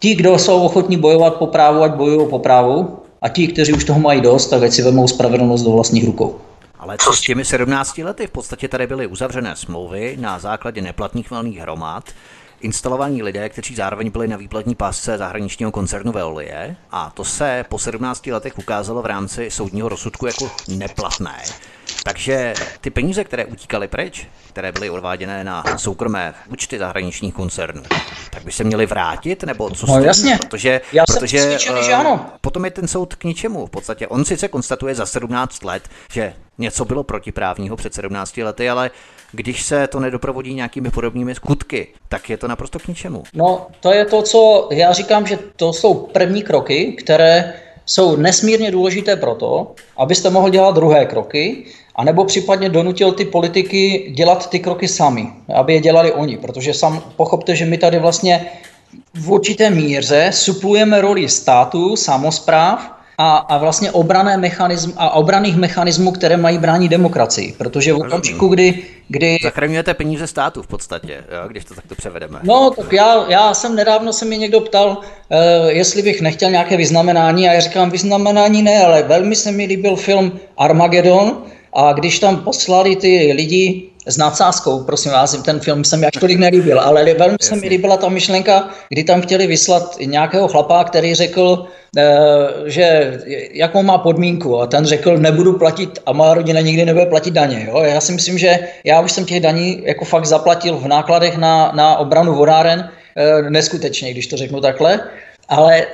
Ti, kdo jsou ochotní bojovat po právu, ať bojují po právu, a ti, kteří už toho mají dost, tak ať si vezmou spravedlnost do vlastních rukou. Ale co s těmi 17 lety? V podstatě tady byly uzavřené smlouvy na základě neplatných valných hromad, instalovaní lidé, kteří zároveň byli na výplatní pásce zahraničního koncernu Veolie, a to se po 17 letech ukázalo v rámci soudního rozsudku jako neplatné. Takže ty peníze, které utíkaly pryč, které byly odváděné na soukromé účty zahraničních koncernů, tak by se měly vrátit, nebo co? No jasně, protože slyšeli, že ano. Potom je ten soud k ničemu. V podstatě on sice konstatuje za 17 let, že něco bylo protiprávního před 17 lety, ale když se to nedoprovodí nějakými podobnými skutky, tak je to naprosto k ničemu. No to je to, co já říkám, že to jsou první kroky, které jsou nesmírně důležité proto, abyste mohl dělat druhé kroky, anebo případně donutil ty politiky dělat ty kroky sami, aby je dělali oni, protože sám pochopte, že my tady vlastně v určité míře suplujeme roli státu, samospráv a vlastně obranných mechanismů, které mají bránit demokracii, protože v okamžiku, kdy zachraňujete peníze státu v podstatě, jo, když to takto převedeme. No, tak nedávno se mě někdo ptal, jestli bych nechtěl nějaké vyznamenání, a já říkám, vyznamenání ne, ale velmi se mi líbil film Armageddon, a když tam poslali ty lidi s nadsázkou, prosím vás, ten film se mi až tolik nelíbil, ale velmi se mi líbila ta myšlenka, kdy tam chtěli vyslat nějakého chlapa, který řekl, že jakou má podmínku, a ten řekl, nebudu platit a má rodina nikdy nebude platit daně. Jo? Já si myslím, že já už jsem těch daní jako fakt zaplatil v nákladech na obranu vodáren, neskutečně, když to řeknu takhle, ale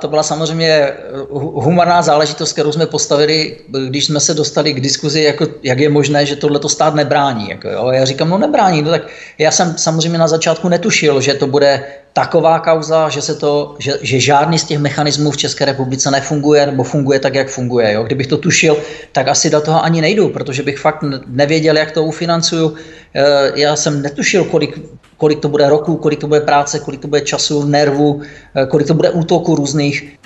to byla samozřejmě humorná záležitost, kterou jsme postavili, když jsme se dostali k diskuzi, jako, jak je možné, že tohleto stát nebrání. Jako, jo. Já říkám, no nebrání. No, tak já jsem samozřejmě na začátku netušil, že to bude taková kauza, že žádný z těch mechanismů v České republice nefunguje, nebo funguje tak, jak funguje. Jo. Kdybych to tušil, tak asi do toho ani nejdu, protože bych fakt nevěděl, jak to ufinancuju. Já jsem netušil, kolik to bude roku, kolik to bude práce, kolik to bude času, nervů, kolik to bude útoků různých,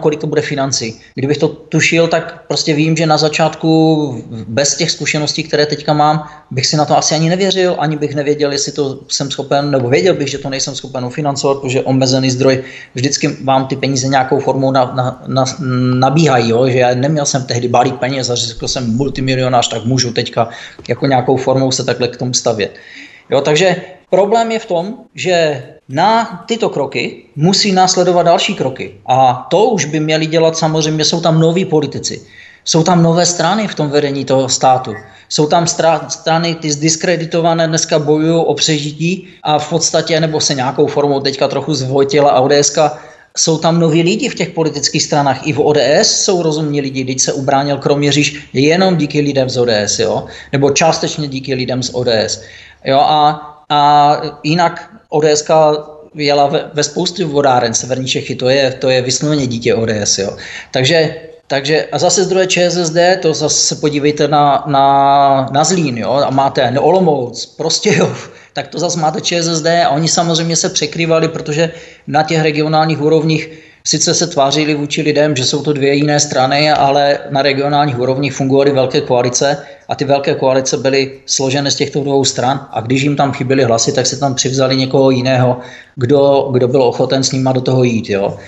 kolik to bude financí. Kdybych to tušil, tak prostě vím, že na začátku bez těch zkušeností, které teďka mám, bych si na to asi ani nevěřil, ani bych nevěděl, jestli to jsem schopen, nebo věděl bych, že to nejsem schopen ufinancovat, protože omezený zdroj vždycky vám ty peníze nějakou formou nabíhají, jo? Že já neměl jsem tehdy balík peněz a řekl jsem multimilionář, tak můžu teďka jako nějakou formou se takhle k tomu stavět. Jo, takže problém je v tom, že na tyto kroky musí následovat další kroky. A to už by měli dělat samozřejmě, jsou tam noví politici. Jsou tam nové strany v tom vedení toho státu. Jsou tam strany, ty zdiskreditované dneska bojují o přežití a v podstatě, nebo se nějakou formou teďka trochu zvojtila ODSka, jsou tam noví lidi v těch politických stranách. I v ODS jsou rozumní lidi, když se ubránil Kroměříž jenom díky lidem z ODS, jo? Nebo částečně díky lidem z ODS. Jo, a jinak ODSka jela ve spoustě vodáren severní Čechy, to je vysloveně dítě ODS. Jo. Takže a zase zdroje ČSSD, to zase se podívejte na Zlín, jo, a máte Olomouc, Prostějov, tak to zase máte ČSSD a oni samozřejmě se překrývali, protože na těch regionálních úrovních sice se tvářili vůči lidem, že jsou to dvě jiné strany, ale na regionálních úrovních fungovaly velké koalice a ty velké koalice byly složené z těchto dvou stran a když jim tam chyběly hlasy, tak se tam přivzali někoho jiného, kdo byl ochoten s nima do toho jít. Jo.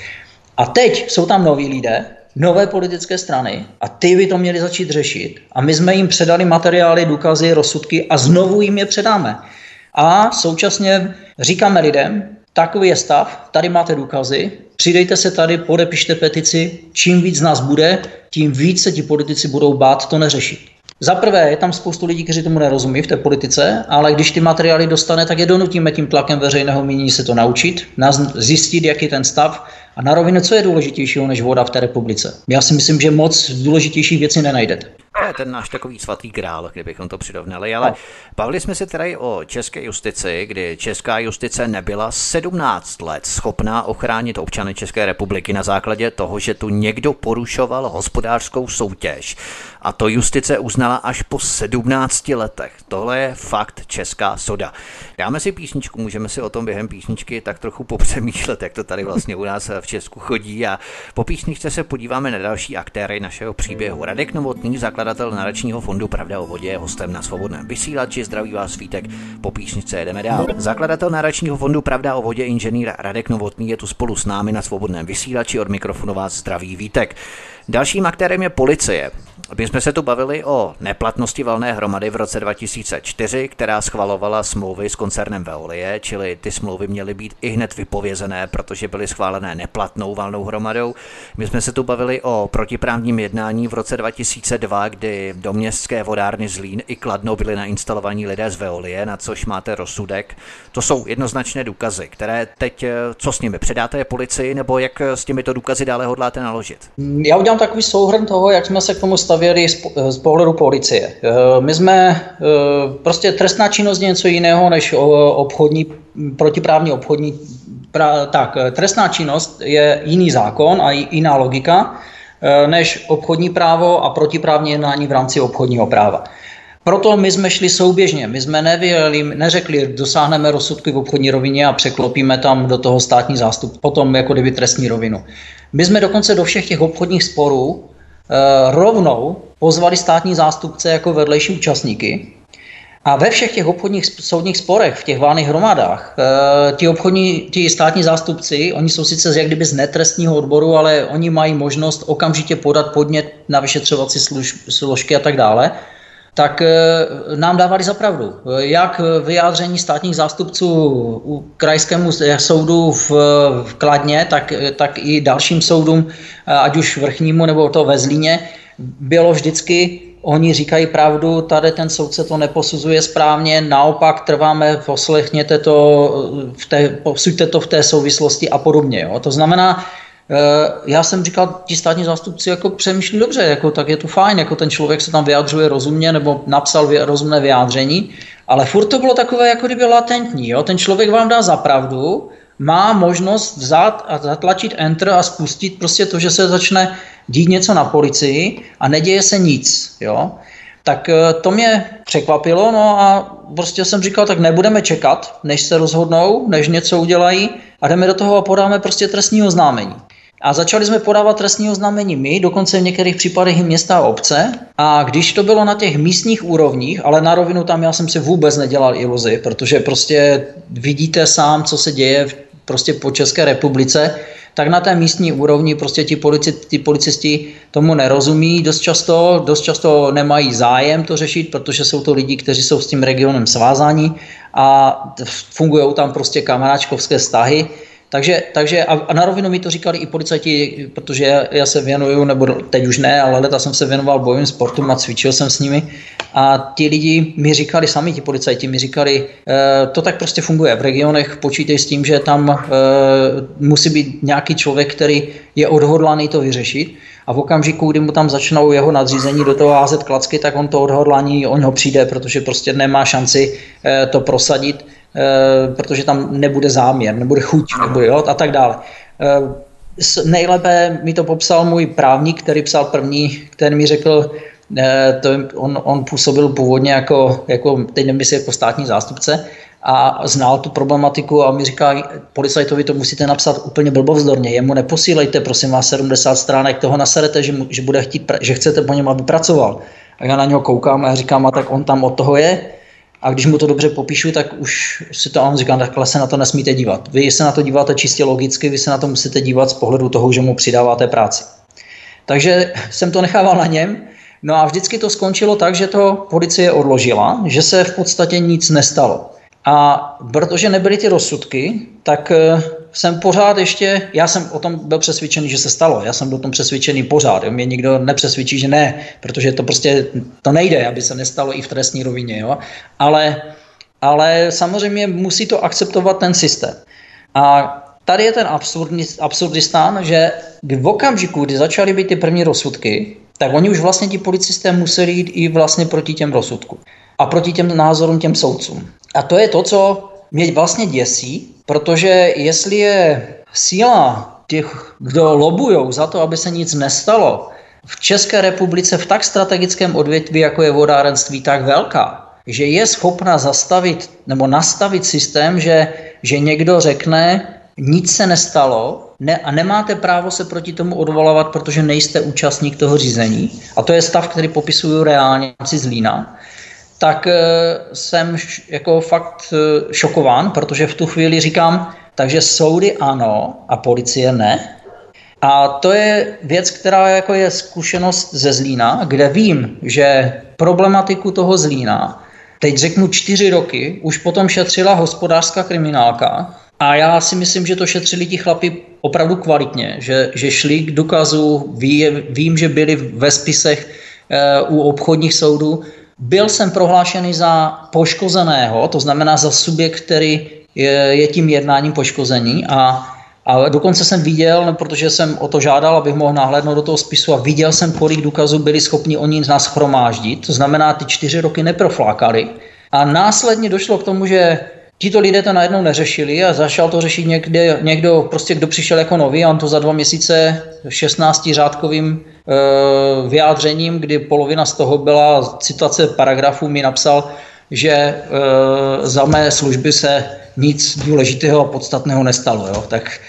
A teď jsou tam noví lidé, nové politické strany a ty by to měli začít řešit. A my jsme jim předali materiály, důkazy, rozsudky a znovu jim je předáme. A současně říkáme lidem, takový je stav, tady máte důkazy, přidejte se tady, podepište petici, čím víc z nás bude, tím víc se ti politici budou bát to neřešit. Za prvé je tam spoustu lidí, kteří tomu nerozumí v té politice, ale když ty materiály dostane, tak je donutíme tím tlakem veřejného mínění se to naučit, zjistit, jaký je ten stav a na rovinu, co je důležitějšího než voda v té republice. Já si myslím, že moc důležitějších věcí nenajdete. To je ten náš takový svatý grál, kdybychom to přirovnali, ale bavili jsme se teda i o české justici, kdy česká justice nebyla 17 let schopná ochránit občany České republiky na základě toho, že tu někdo porušoval hospodářskou soutěž. A to justice uznala až po 17 letech. Tohle je fakt česká soda. Dáme si písničku, můžeme si o tom během písničky tak trochu popřemýšlet, jak to tady vlastně u nás v Česku chodí, a po písničce se podíváme na další aktéry našeho příběhu. Radek Novotný, zakladatel zakladatel Nadačního fondu Pravda o vodě, je hostem na Svobodném vysílači. Zdraví vás Vítek, po písničce jdeme dál. Zakladatel Nadačního fondu Pravda o vodě, inženýr Radek Novotný, je tu spolu s námi na Svobodném vysílači. Od mikrofonu vás zdraví Vítek. Dalším aktérem je policie. My jsme se tu bavili o neplatnosti valné hromady v roce 2004, která schvalovala smlouvy s koncernem Veolie, čili ty smlouvy měly být i hned vypovězené, protože byly schválené neplatnou valnou hromadou. My jsme se tu bavili o protiprávním jednání v roce 2002, kdy do městské vodárny Zlín i Kladno byly nainstalovaní lidé z Veolie, na což máte rozsudek. To jsou jednoznačné důkazy, které teď, co s nimi, předáte je policii, nebo jak s těmito důkazy dále hodláte naložit? Já udělám takový souhrn toho, jak jsme se k tomu stavěli z pohledu policie. My jsme, prostě trestná činnost je něco jiného než trestná činnost je jiný zákon a jiná logika než obchodní právo a protiprávní jednání v rámci obchodního práva. Proto my jsme šli souběžně, my jsme neřekli, dosáhneme rozsudky v obchodní rovině a překlopíme tam do toho státní zástup, potom jako kdyby trestní rovinu. My jsme dokonce do všech těch obchodních sporů rovnou pozvali státní zástupce jako vedlejší účastníky. A ve všech těch obchodních soudních sporech, v těch valných hromadách, ti státní zástupci, oni jsou sice jak kdyby z netrestního odboru, ale oni mají možnost okamžitě podat podnět na vyšetřovací složky a tak dále, tak nám dávali za pravdu. Jak vyjádření státních zástupců krajskému soudu v Kladně, tak i dalším soudům, ať už vrchnímu nebo to ve Zlíně, bylo vždycky, oni říkají pravdu, tady ten soudce to neposuzuje správně, naopak trváme, poslechněte to, posuďte to v té souvislosti a podobně. Jo. To znamená, já jsem říkal, ti státní zástupci jako přemýšlí dobře, jako, tak je to fajn, jako ten člověk se tam vyjadřuje rozumně nebo napsal rozumné vyjádření, ale furt to bylo takové jako kdyby latentní. Jo. Ten člověk vám dá za pravdu, má možnost vzát a zatlačit enter a spustit prostě to, že se začne dít něco na policii a neděje se nic, jo. Tak to mě překvapilo, no a prostě jsem říkal, tak nebudeme čekat, než se rozhodnou, než něco udělají a jdeme do toho a podáme prostě trestní oznámení. A začali jsme podávat trestní oznámení my, dokonce v některých případech i města a obce. A když to bylo na těch místních úrovních, ale na rovinu tam já jsem si vůbec nedělal iluzi, protože prostě vidíte sám, co se děje prostě po České republice, tak na té místní úrovni prostě ti policisti tomu nerozumí dost často nemají zájem to řešit, protože jsou to lidi, kteří jsou s tím regionem svázáni a fungují tam prostě kamaráčkovské vztahy. Takže a na rovinu mi to říkali i policajti, protože já se věnuju, nebo teď už ne, ale leta jsem se věnoval bojovým sportům a cvičil jsem s nimi. A ti lidi mi říkali, sami ti policajti mi říkali, to tak prostě funguje v regionech, počítej s tím, že tam musí být nějaký člověk, který je odhodlaný to vyřešit. A v okamžiku, kdy mu tam začnou jeho nadřízení do toho házet klacky, tak on to odhodlání, on ho přijde, protože prostě nemá šanci to prosadit, protože tam nebude záměr, nebude chuť, nebude a tak dále. Nejlépe mi to popsal můj právník, který psal první, který mi řekl, on působil původně jako teď nemyslím jako státní zástupce a znal tu problematiku a mi říká, policajtovi to musíte napsat úplně blbovzdorně, jemu neposílejte, prosím vás, 70 stránek, toho naserete, že bude chtít, že chcete po něm, aby pracoval. A já na něho koukám a říkám, a tak on tam od toho je. A když mu to dobře popíšu, tak už si to on říká, takhle se na to nesmíte dívat. Vy se na to díváte čistě logicky, vy se na to musíte dívat z pohledu toho, že mu přidáváte práci. Takže jsem to nechával na něm. No a vždycky to skončilo tak, že to policie odložila, že se v podstatě nic nestalo. A protože nebyly ty rozsudky, tak jsem pořád ještě, já jsem o tom byl přesvědčený, že se stalo, já jsem byl o tom přesvědčený pořád, jo? Mě nikdo nepřesvědčí, že ne, protože to prostě, to nejde, aby se nestalo i v trestní rovině, jo? Ale samozřejmě musí to akceptovat ten systém. A tady je ten absurdistán, že v okamžiku, kdy začaly být ty první rozsudky, tak oni už vlastně ti policisté museli jít i vlastně proti těm rozsudkům a proti těm názorům, těm soudcům. A to je to, co mě vlastně děsí, protože jestli je síla těch, kdo lobujou za to, aby se nic nestalo, v České republice v tak strategickém odvětví, jako je vodárenství, tak velká, že je schopna zastavit nebo nastavit systém, že někdo řekne, nic se nestalo, ne, a nemáte právo se proti tomu odvolávat, protože nejste účastník toho řízení, a to je stav, který popisuju reálně z Zlína, tak jsem jako fakt šokován, protože v tu chvíli říkám, takže soudy ano a policie ne. A to je věc, která jako je zkušenost ze Zlína, kde vím, že problematiku toho Zlína, teď řeknu 4 roky, už potom šetřila hospodářská kriminálka, a já si myslím, že to šetřili ti chlapi opravdu kvalitně, že šli k důkazu, vím, že byli ve spisech u obchodních soudů. Byl jsem prohlášený za poškozeného, to znamená za subjekt, který je tím jednáním poškození, a dokonce jsem viděl, protože jsem o to žádal, abych mohl nahlédnout do toho spisu, a viděl jsem, kolik důkazů byli schopni oni nás shromáždit, to znamená ty 4 roky neproflákali, a následně došlo k tomu, že tito lidé to najednou neřešili a začal to řešit někdo, prostě kdo přišel jako nový, a on to za 2 měsíce 16řádkovým vyjádřením, kdy polovina z toho byla citace paragrafů, mi napsal, že za mé služby se nic důležitého a podstatného nestalo. Jo? Tak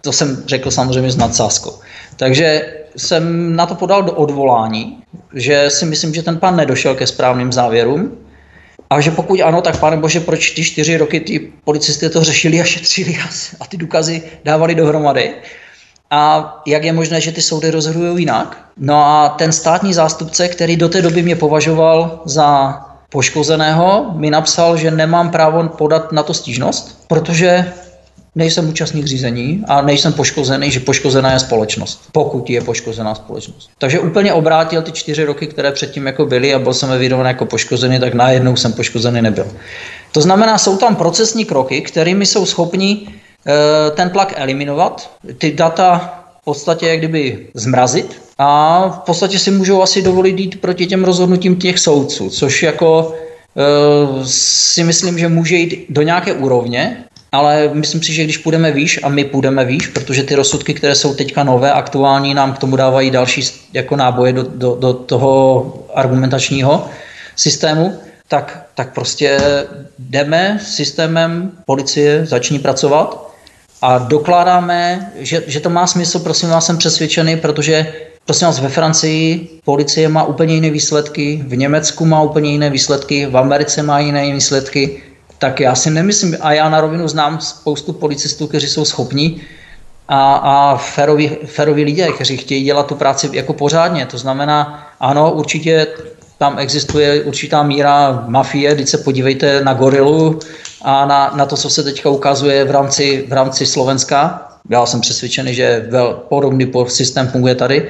to jsem řekl samozřejmě s nadsázkou. Takže jsem na to podal do odvolání, že si myslím, že ten pán nedošel ke správným závěrům, a že pokud ano, tak pane bože, proč ty 4 roky ty policisté to řešili a šetřili a ty důkazy dávali dohromady? A jak je možné, že ty soudy rozhodují jinak? No a ten státní zástupce, který do té doby mě považoval za poškozeného, mi napsal, že nemám právo podat na to stížnost, protože nejsem účastník řízení a nejsem poškozený, že poškozená je společnost, pokud je poškozená společnost. Takže úplně obrátil ty 4 roky, které předtím jako byly, a byl jsem evidován jako poškozený, tak najednou jsem poškozený nebyl. To znamená, jsou tam procesní kroky, kterými jsou schopni ten tlak eliminovat, ty data v podstatě jak kdyby zmrazit, a v podstatě si můžou asi dovolit jít proti těm rozhodnutím těch soudců, což jako si myslím, že může jít do nějaké úrovně, ale myslím si, že když půjdeme výš, a my půjdeme výš, protože ty rozsudky, které jsou teďka nové, aktuální, nám k tomu dávají další jako náboje do toho argumentačního systému, tak prostě jdeme systémem, policie začne pracovat a dokládáme, že to má smysl, prosím vás, jsem přesvědčený, protože prosím vás, ve Francii policie má úplně jiné výsledky, v Německu má úplně jiné výsledky, v Americe má jiné výsledky, tak já si nemyslím, a já na rovinu znám spoustu policistů, kteří jsou schopní a féroví lidé, kteří chtějí dělat tu práci jako pořádně, to znamená, ano, určitě tam existuje určitá míra mafie, když se podívejte na Gorilu a na to, co se teďka ukazuje v rámci Slovenska. Já jsem přesvědčený, že podobný systém funguje tady,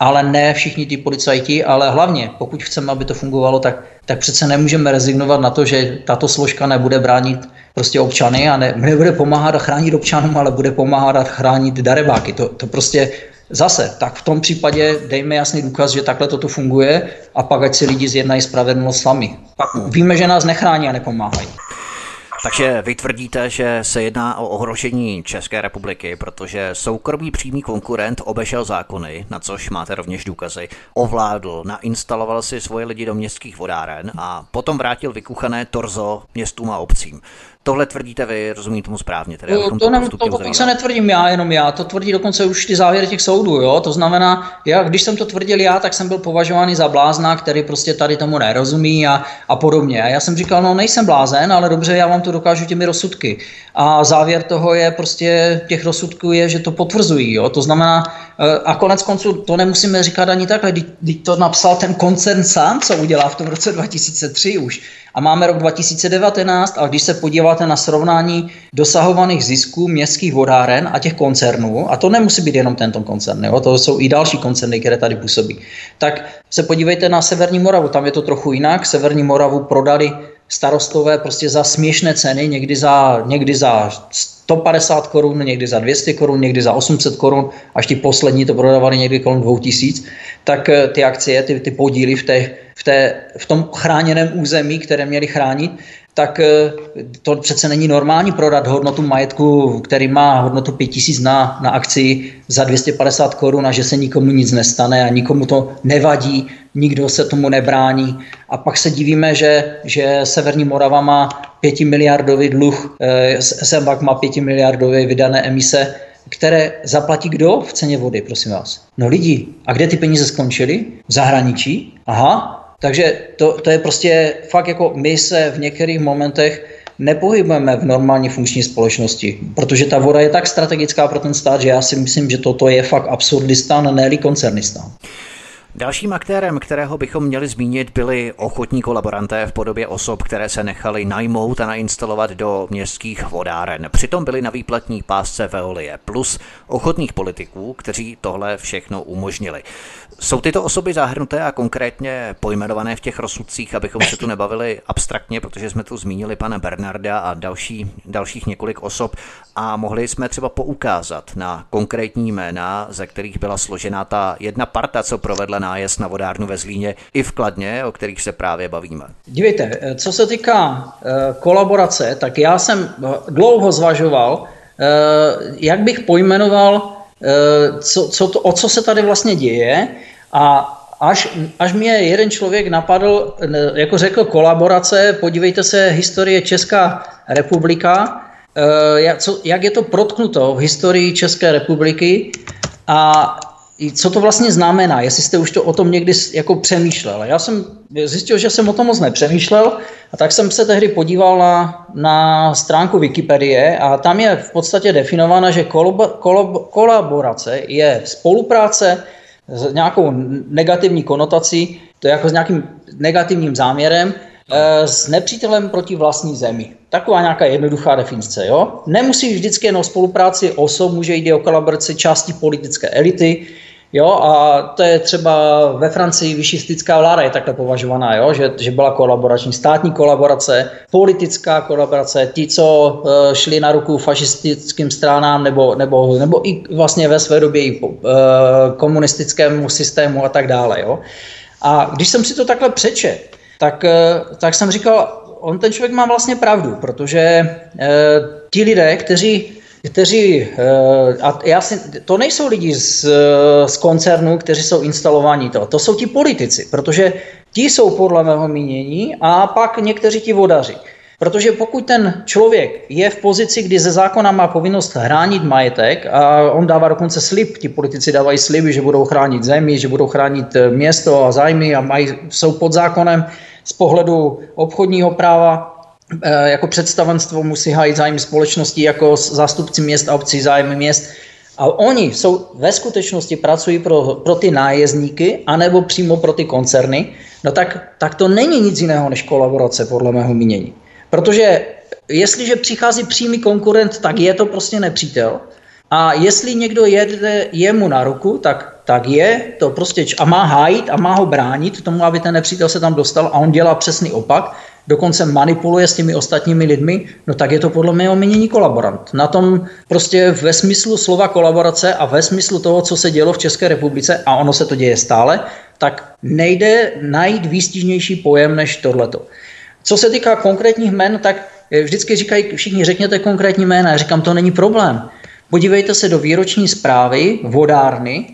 ale ne všichni ty policajti, ale hlavně, pokud chceme, aby to fungovalo, tak přece nemůžeme rezignovat na to, že tato složka nebude bránit prostě občany a nebude pomáhat a chránit občanům, ale bude pomáhat a chránit darebáky. To prostě zase, tak v tom případě dejme jasný důkaz, že takhle toto funguje, a pak ať si lidi zjednají spravedlnost sami. Pak víme, že nás nechrání a nepomáhají. Takže vy tvrdíte, že se jedná o ohrožení České republiky, protože soukromý přímý konkurent obešel zákony, na což máte rovněž důkazy, ovládl, nainstaloval si svoje lidi do městských vodáren a potom vrátil vykuchané torzo městům a obcím. Tohle tvrdíte vy, rozumím tomu správně? Tedy to dokonce netvrdím já, to tvrdí dokonce už ty závěry těch soudů, jo? To znamená, když jsem to tvrdil já, tak jsem byl považovaný za blázna, který prostě tady tomu nerozumí a podobně. A já jsem říkal, no nejsem blázen, ale dobře, já vám to dokážu těmi rozsudky. A závěr toho je prostě, těch rozsudků je, že to potvrzují, jo? To znamená, a konec konců to nemusíme říkat ani takhle, když to napsal ten koncern sám, co udělá v tom roce 2003 už. A máme rok 2019, a když se podíváte na srovnání dosahovaných zisků městských vodáren a těch koncernů, a to nemusí být jenom tento koncern, jo, to jsou i další koncerny, které tady působí, tak se podívejte na Severní Moravu, tam je to trochu jinak. Severní Moravu prodali starostové prostě za směšné ceny, někdy za 150 korun, někdy za 200 korun, někdy za 800 korun, až ti poslední to prodávali někdy kolem 2000, tak ty akcie, ty podíly v tom chráněném území, které měli chránit, tak to přece není normální prodat hodnotu majetku, který má hodnotu 5000 na akci za 250 korun, a že se nikomu nic nestane a nikomu to nevadí, nikdo se tomu nebrání. A pak se divíme, že Severní Morava má 5 miliardový dluh, SMBAK má 5 miliardové vydané emise které zaplatí kdo v ceně vody, prosím vás? No lidi. A kde ty peníze skončily? V zahraničí? Aha. Takže to je prostě fakt jako my se v některých momentech nepohybujeme v normální funkční společnosti, protože ta voda je tak strategická pro ten stát, že já si myslím, že toto je fakt absurdistán, ne-li koncernistán. Dalším aktérem, kterého bychom měli zmínit, byli ochotní kolaboranté v podobě osob, které se nechali najmout a nainstalovat do městských vodáren. Přitom byli na výplatní pásce Veolie plus ochotných politiků, kteří tohle všechno umožnili. Jsou tyto osoby zahrnuté a konkrétně pojmenované v těch rozsudcích, abychom se tu nebavili abstraktně, protože jsme tu zmínili pana Bernarda a dalších několik osob a mohli jsme třeba poukázat na konkrétní jména, ze kterých byla složená ta jedna parta, co provedla nájezd na vodárnu ve Zlíně i v Kladně, o kterých se právě bavíme. Dívejte, co se týká kolaborace, tak já jsem dlouho zvažoval, jak bych pojmenoval, o co se tady vlastně děje, a až mě jeden člověk napadl, jako řekl kolaborace, podívejte se, historie Česká republika, jak je to protknuto v historii České republiky a co to vlastně znamená, jestli jste už to o tom někdy jako přemýšlel. Já jsem zjistil, že jsem o tom moc nepřemýšlel, a tak jsem se tehdy podíval na stránku Wikipedie a tam je v podstatě definována, že kolaborace je spolupráce s nějakou negativní konotací, to je jako s nějakým negativním záměrem, s nepřítelem proti vlastní zemi. Taková nějaká jednoduchá definice, jo? Nemusí vždycky jen o spolupráci osob, může jít o kolaboraci části politické elity, jo? A to je třeba ve Francii fašistická vláda je takhle považovaná, jo? Že byla kolaborační, státní kolaborace, politická kolaborace, ti, co šli na ruku fašistickým stranám nebo i vlastně ve své době i komunistickému systému a tak dále, jo? A když jsem si to takhle přečet, tak jsem říkal, ten člověk má vlastně pravdu, protože ti lidé, kteří a to nejsou lidi z koncernu, kteří jsou instalovaní, to jsou ti politici, protože ti jsou podle mého mínění a pak někteří ti vodaři. Protože pokud ten člověk je v pozici, kdy ze zákona má povinnost chránit majetek a on dává dokonce slib, ti politici dávají sliby, že budou chránit zemi, že budou chránit město a zájmy a jsou pod zákonem z pohledu obchodního práva, jako představenstvo musí hájit zájmy společnosti, jako zástupci měst a obcí zájmy měst. A oni ve skutečnosti pracují pro ty nájezdníky anebo přímo pro ty koncerny, no tak to není nic jiného než kolaborace podle mého mínění. Protože jestliže přichází přímý konkurent, tak je to prostě nepřítel. A jestli někdo jede jemu na ruku, tak je to prostě a má hájit a má ho bránit tomu, aby ten nepřítel se tam dostal, a on dělá přesný opak, dokonce manipuluje s těmi ostatními lidmi, no tak je to podle mého mínění kolaborant. Na tom prostě ve smyslu slova kolaborace a ve smyslu toho, co se dělo v České republice, a ono se to děje stále, tak nejde najít výstižnější pojem než tohleto. Co se týká konkrétních jmen, tak vždycky říkají, všichni řekněte konkrétní jména, já říkám, to není problém. Podívejte se do výroční zprávy vodárny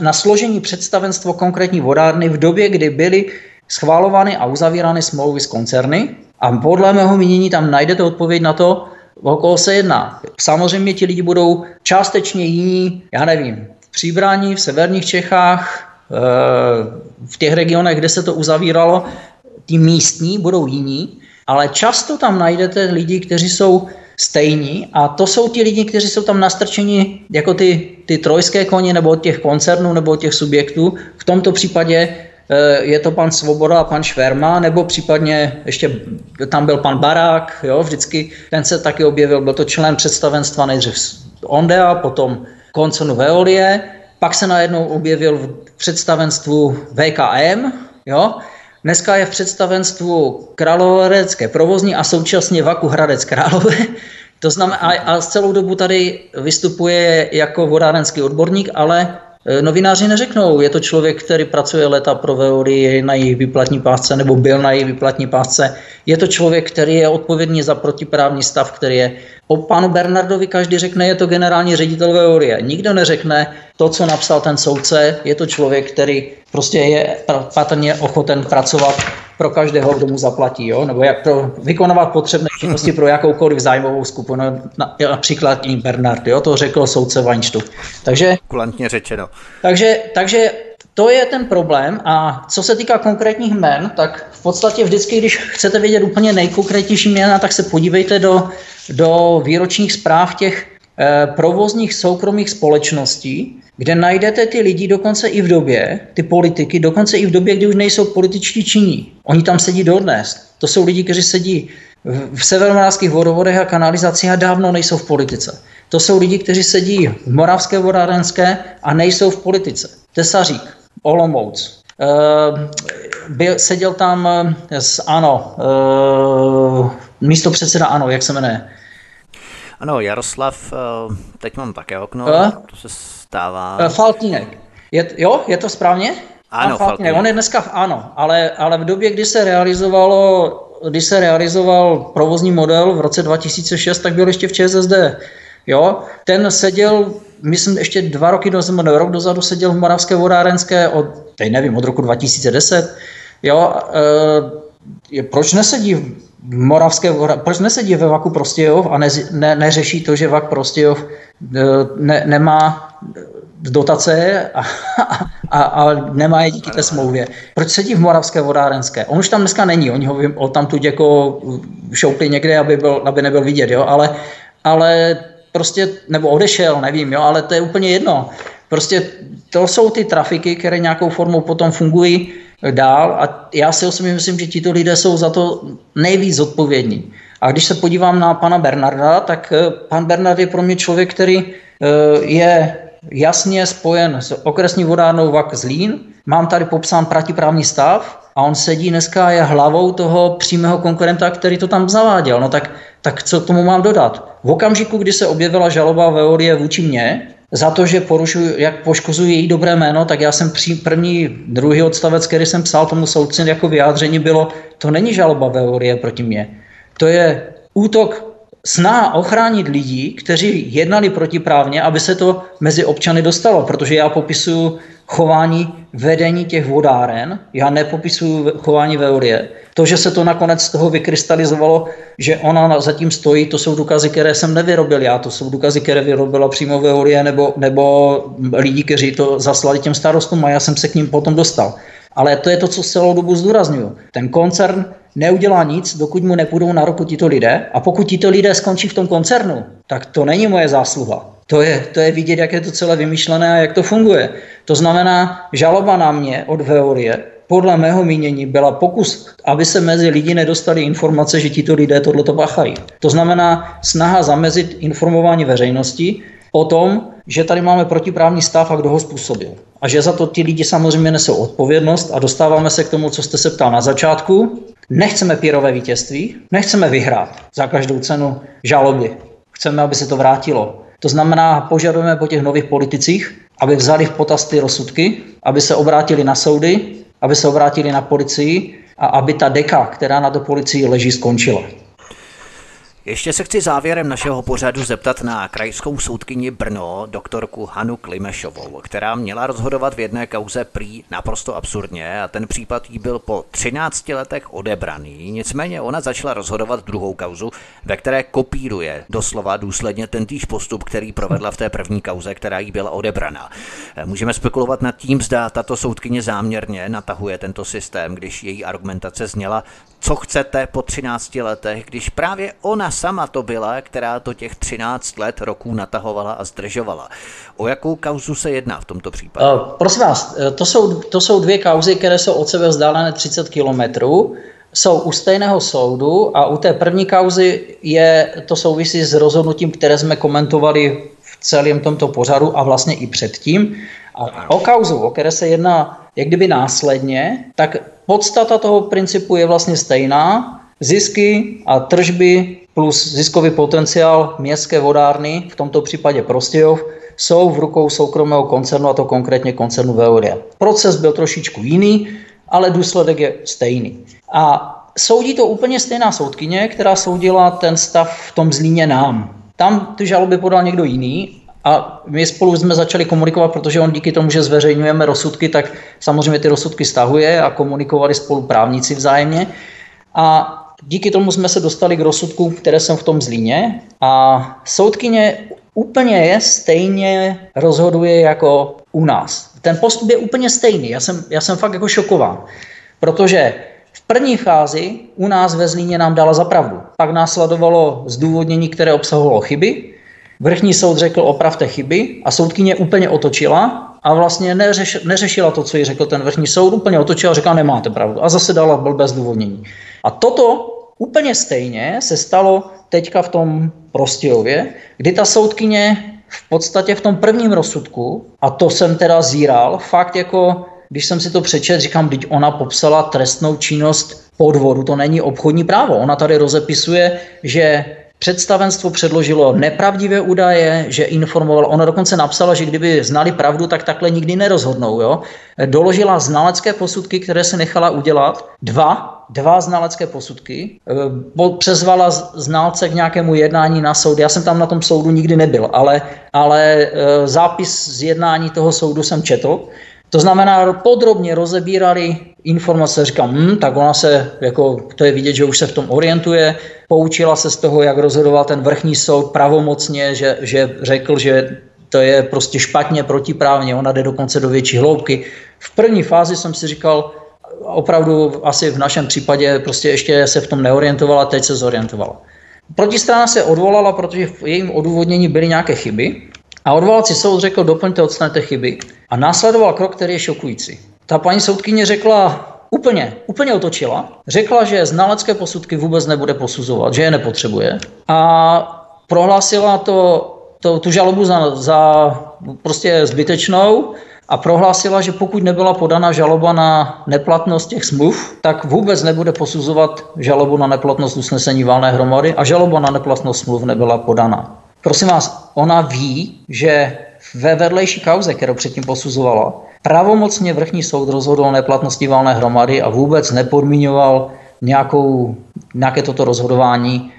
na složení představenstvo konkrétní vodárny v době, kdy byly schvalovány a uzavírány smlouvy s koncerny, a podle mého mínění tam najdete odpověď na to, o koho se jedná. Samozřejmě ti lidi budou částečně jiní, já nevím, v Příbrani, v severních Čechách, v těch regionech, kde se to uzavíralo, ti místní budou jiní, ale často tam najdete lidi, kteří jsou stejní, a to jsou ti lidi, kteří jsou tam nastrčeni jako ty trojské koně nebo od těch koncernů nebo od těch subjektů. V tomto případě je to pan Svoboda a pan Šverma, nebo případně ještě tam byl pan Barák, jo, vždycky ten se taky objevil, byl to člen představenstva nejdřív Ondea, potom koncernu Veolie, pak se najednou objevil v představenstvu VKM, jo. Dneska je v představenstvu Královéhradecké provozní a současně Vaku Hradec Králové. To znamená, a celou dobu tady vystupuje jako vodárenský odborník, ale novináři neřeknou, je to člověk, který pracuje léta pro Veolii na jejich výplatní pásce nebo byl na jejich výplatní pásce. Je to člověk, který je odpovědný za protiprávní stav, který je. O panu Bernardovi každý řekne, je to generální ředitel Veolie. Nikdo neřekne to, co napsal ten soudce, je to člověk, který prostě je patrně ochoten pracovat pro každého, kdo mu zaplatí, jo? Nebo jak pro vykonovat potřebné činnosti pro jakoukoliv zájmovou skupinu, například i Bernard, jo? To řekl soudce Vánštuk. Takže kulantně řečeno. Takže to je ten problém, a co se týká konkrétních jmen, tak v podstatě vždycky, když chcete vědět úplně nejkonkrétnější jména, tak se podívejte do výročních zpráv těch provozních soukromých společností, kde najdete ty lidi dokonce i v době, ty politiky, dokonce i v době, kdy už nejsou političtí činní. Oni tam sedí dodnes. To jsou lidi, kteří sedí v severomoravských vodovodech a kanalizacích a dávno nejsou v politice. To jsou lidi, kteří sedí v Moravské Vodárenské a nejsou v politice. Tesařík, Olomouc. Seděl tam místopředseda ANO, jak se jmenuje. Ano, Jaroslav, teď mám také okno, to se stává. Faltínek. Je to správně? Ano, Faltínek. On je dneska v ANO, ale v době, kdy se realizoval provozní model v roce 2006, tak byl ještě v ČSSD. Jo, ten seděl, myslím, ještě 2 roky dozadu, rok dozadu seděl v Moravské Vodárenské od roku 2010. Jo, proč nesedí proč nesedí ve Vaku Prostějov a neřeší to, že Vak Prostějov nemá dotace a nemá je díky té smlouvě? Proč sedí v Moravské Vodárenské? On už tam dneska není, oni ho tamtud jako šoupli někde, aby nebyl vidět, jo? Ale prostě, nebo odešel, nevím, jo? Ale to je úplně jedno. Prostě to jsou ty trafiky, které nějakou formou potom fungují dál, a já si osobně myslím, že tito lidé jsou za to nejvíc zodpovědní. A když se podívám na pana Bernarda, tak pan Bernard je pro mě člověk, který je jasně spojen s okresní vodárnou VAK Zlín. Mám tady popsán protiprávní stav a on sedí dneska a je hlavou toho přímého konkurenta, který to tam zaváděl. No tak co k tomu mám dodat? V okamžiku, kdy se objevila žaloba Veolie vůči mně, za to, že jak poškozuji její dobré jméno, tak já jsem druhý odstavec, který jsem psal tomu soudci jako vyjádření, bylo, to není žaloba Veolie proti mně. To je útok, snaha ochránit lidí, kteří jednali protiprávně, aby se to mezi občany dostalo, protože já popisuju chování vedení těch vodáren, já nepopisuju chování Veolie. To, že se to nakonec z toho vykrystalizovalo, že ona zatím stojí, to jsou důkazy, které jsem nevyrobil já, to jsou důkazy, které vyrobila přímo Veolie nebo lidi, kteří to zaslali těm starostům, a já jsem se k ním potom dostal. Ale to je to, co celou dobu zdůraznuju. Ten koncern neudělá nic, dokud mu nepůjdou na ruku tito lidé, a pokud tito lidé skončí v tom koncernu, tak to není moje zásluha. To je vidět, jak je to celé vymyšlené a jak to funguje. To znamená, žaloba na mě od Veolie podle mého mínění byla pokus, aby se mezi lidi nedostali informace, že tito lidé tohleto páchají. To znamená snaha zamezit informování veřejnosti o tom, že tady máme protiprávní stav a kdo ho způsobil. A že za to ti lidi samozřejmě nesou odpovědnost, a dostáváme se k tomu, co jste se ptal na začátku. Nechceme pírové vítězství, nechceme vyhrát za každou cenu žaloby. Chceme, aby se to vrátilo. To znamená, požadujeme po těch nových politicích, aby vzali v potaz ty rozsudky, aby se obrátili na soudy, aby se obrátili na policii a aby ta deka, která na to policii leží, skončila. Ještě se chci závěrem našeho pořadu zeptat na krajskou soudkyni Brno, doktorku Hanu Klimešovou, která měla rozhodovat v jedné kauze prý naprosto absurdně, a ten případ jí byl po 13 letech odebraný. Nicméně ona začala rozhodovat druhou kauzu, ve které kopíruje doslova důsledně tentýž postup, který provedla v té první kauze, která jí byla odebraná. Můžeme spekulovat nad tím, zda tato soudkyně záměrně natahuje tento systém, když její argumentace zněla, co chcete po 13 letech, když právě ona sama to byla, která to těch 13 let roků natahovala a zdržovala. O jakou kauzu se jedná v tomto případě? Prosím vás, to jsou dvě kauzy, které jsou od sebe vzdálené 30 kilometrů, jsou u stejného soudu, a u té první kauzy to souvisí s rozhodnutím, které jsme komentovali v celém tomto pořadu a vlastně i předtím. A o kauzu, o které se jedná jak kdyby následně, tak podstata toho principu je vlastně stejná. Zisky a tržby plus ziskový potenciál městské vodárny, v tomto případě Prostějov, jsou v rukou soukromého koncernu, a to konkrétně koncernu Veolia. Proces byl trošičku jiný, ale důsledek je stejný. A soudí to úplně stejná soudkyně, která soudila ten stav v tom Zlíně nám. Tam ty žaloby podal někdo jiný, A my spolu jsme začali komunikovat, protože on díky tomu, že zveřejňujeme rozsudky, tak samozřejmě ty rozsudky stahuje a komunikovali spolu právníci vzájemně. A díky tomu jsme se dostali k rozsudku, které jsem v tom Zlíně. A soudkyně úplně je stejně rozhoduje jako u nás. Ten postup je úplně stejný. Já jsem fakt jako šokován, protože v první fázi u nás ve Zlíně nám dala za pravdu. Pak následovalo zdůvodnění, které obsahovalo chyby. Vrchní soud řekl opravte chyby a soudkyně úplně otočila a vlastně neřešila to, co jí řekl ten vrchní soud, úplně otočila a řekla nemáte pravdu a zase dala blbé zdůvodnění. A toto úplně stejně se stalo teďka v tom Prostějově, kdy ta soudkyně v podstatě v tom prvním rozsudku, a to jsem teda zíral, fakt jako, když jsem si to přečet, říkám, teď ona popsala trestnou činnost podvodu, to není obchodní právo. Ona tady rozepisuje, že představenstvo předložilo nepravdivé údaje, že informovala, ona dokonce napsala, že kdyby znali pravdu, tak takhle nikdy nerozhodnou. Jo? Doložila znalecké posudky, které se nechala udělat, dva znalecké posudky, přezvala znalce k nějakému jednání na soud. Já jsem tam na tom soudu nikdy nebyl, ale zápis z jednání toho soudu jsem četl. To znamená, podrobně rozebírali informace, říkám, tak ona se, jako, to je vidět, že už se v tom orientuje, poučila se z toho, jak rozhodoval ten vrchní soud pravomocně, že řekl, že to je prostě špatně, protiprávně, ona jde dokonce do větší hloubky. V první fázi jsem si říkal, opravdu asi v našem případě prostě ještě se v tom neorientovala, teď se zorientovala. Protistrana se odvolala, protože v jejím odůvodnění byly nějaké chyby, a odvolací soud řekl, doplňte, odstraňte chyby. A následoval krok, který je šokující. Ta paní soudkyně řekla, úplně otočila, řekla, že znalecké posudky vůbec nebude posuzovat, že je nepotřebuje. A prohlásila tu žalobu za prostě zbytečnou a prohlásila, že pokud nebyla podána žaloba na neplatnost těch smluv, tak vůbec nebude posuzovat žalobu na neplatnost usnesení valné hromady a žaloba na neplatnost smluv nebyla podána. Prosím vás, ona ví, že ve vedlejší kauze, kterou předtím posuzovala, pravomocně vrchní soud rozhodl o neplatnosti valné hromady a vůbec nepodmiňoval nějaké toto rozhodování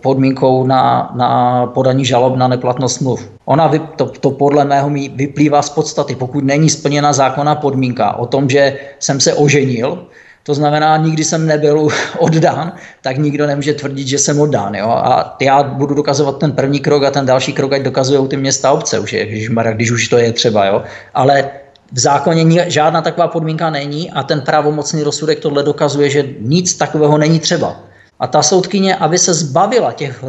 podmínkou na podání žalob na neplatnost smluv. Ona to podle mého vyplývá z podstaty, pokud není splněna zákonná podmínka o tom, že jsem se oženil, to znamená, nikdy jsem nebyl oddán, tak nikdo nemůže tvrdit, že jsem oddán. Jo? A já budu dokazovat ten první krok a ten další krok, ať dokazují ty města obce, už je, když už to je třeba. Jo? Ale v zákoně žádná taková podmínka není a ten pravomocný rozsudek tohle dokazuje, že nic takového není třeba. A ta soudkyně, aby se zbavila těch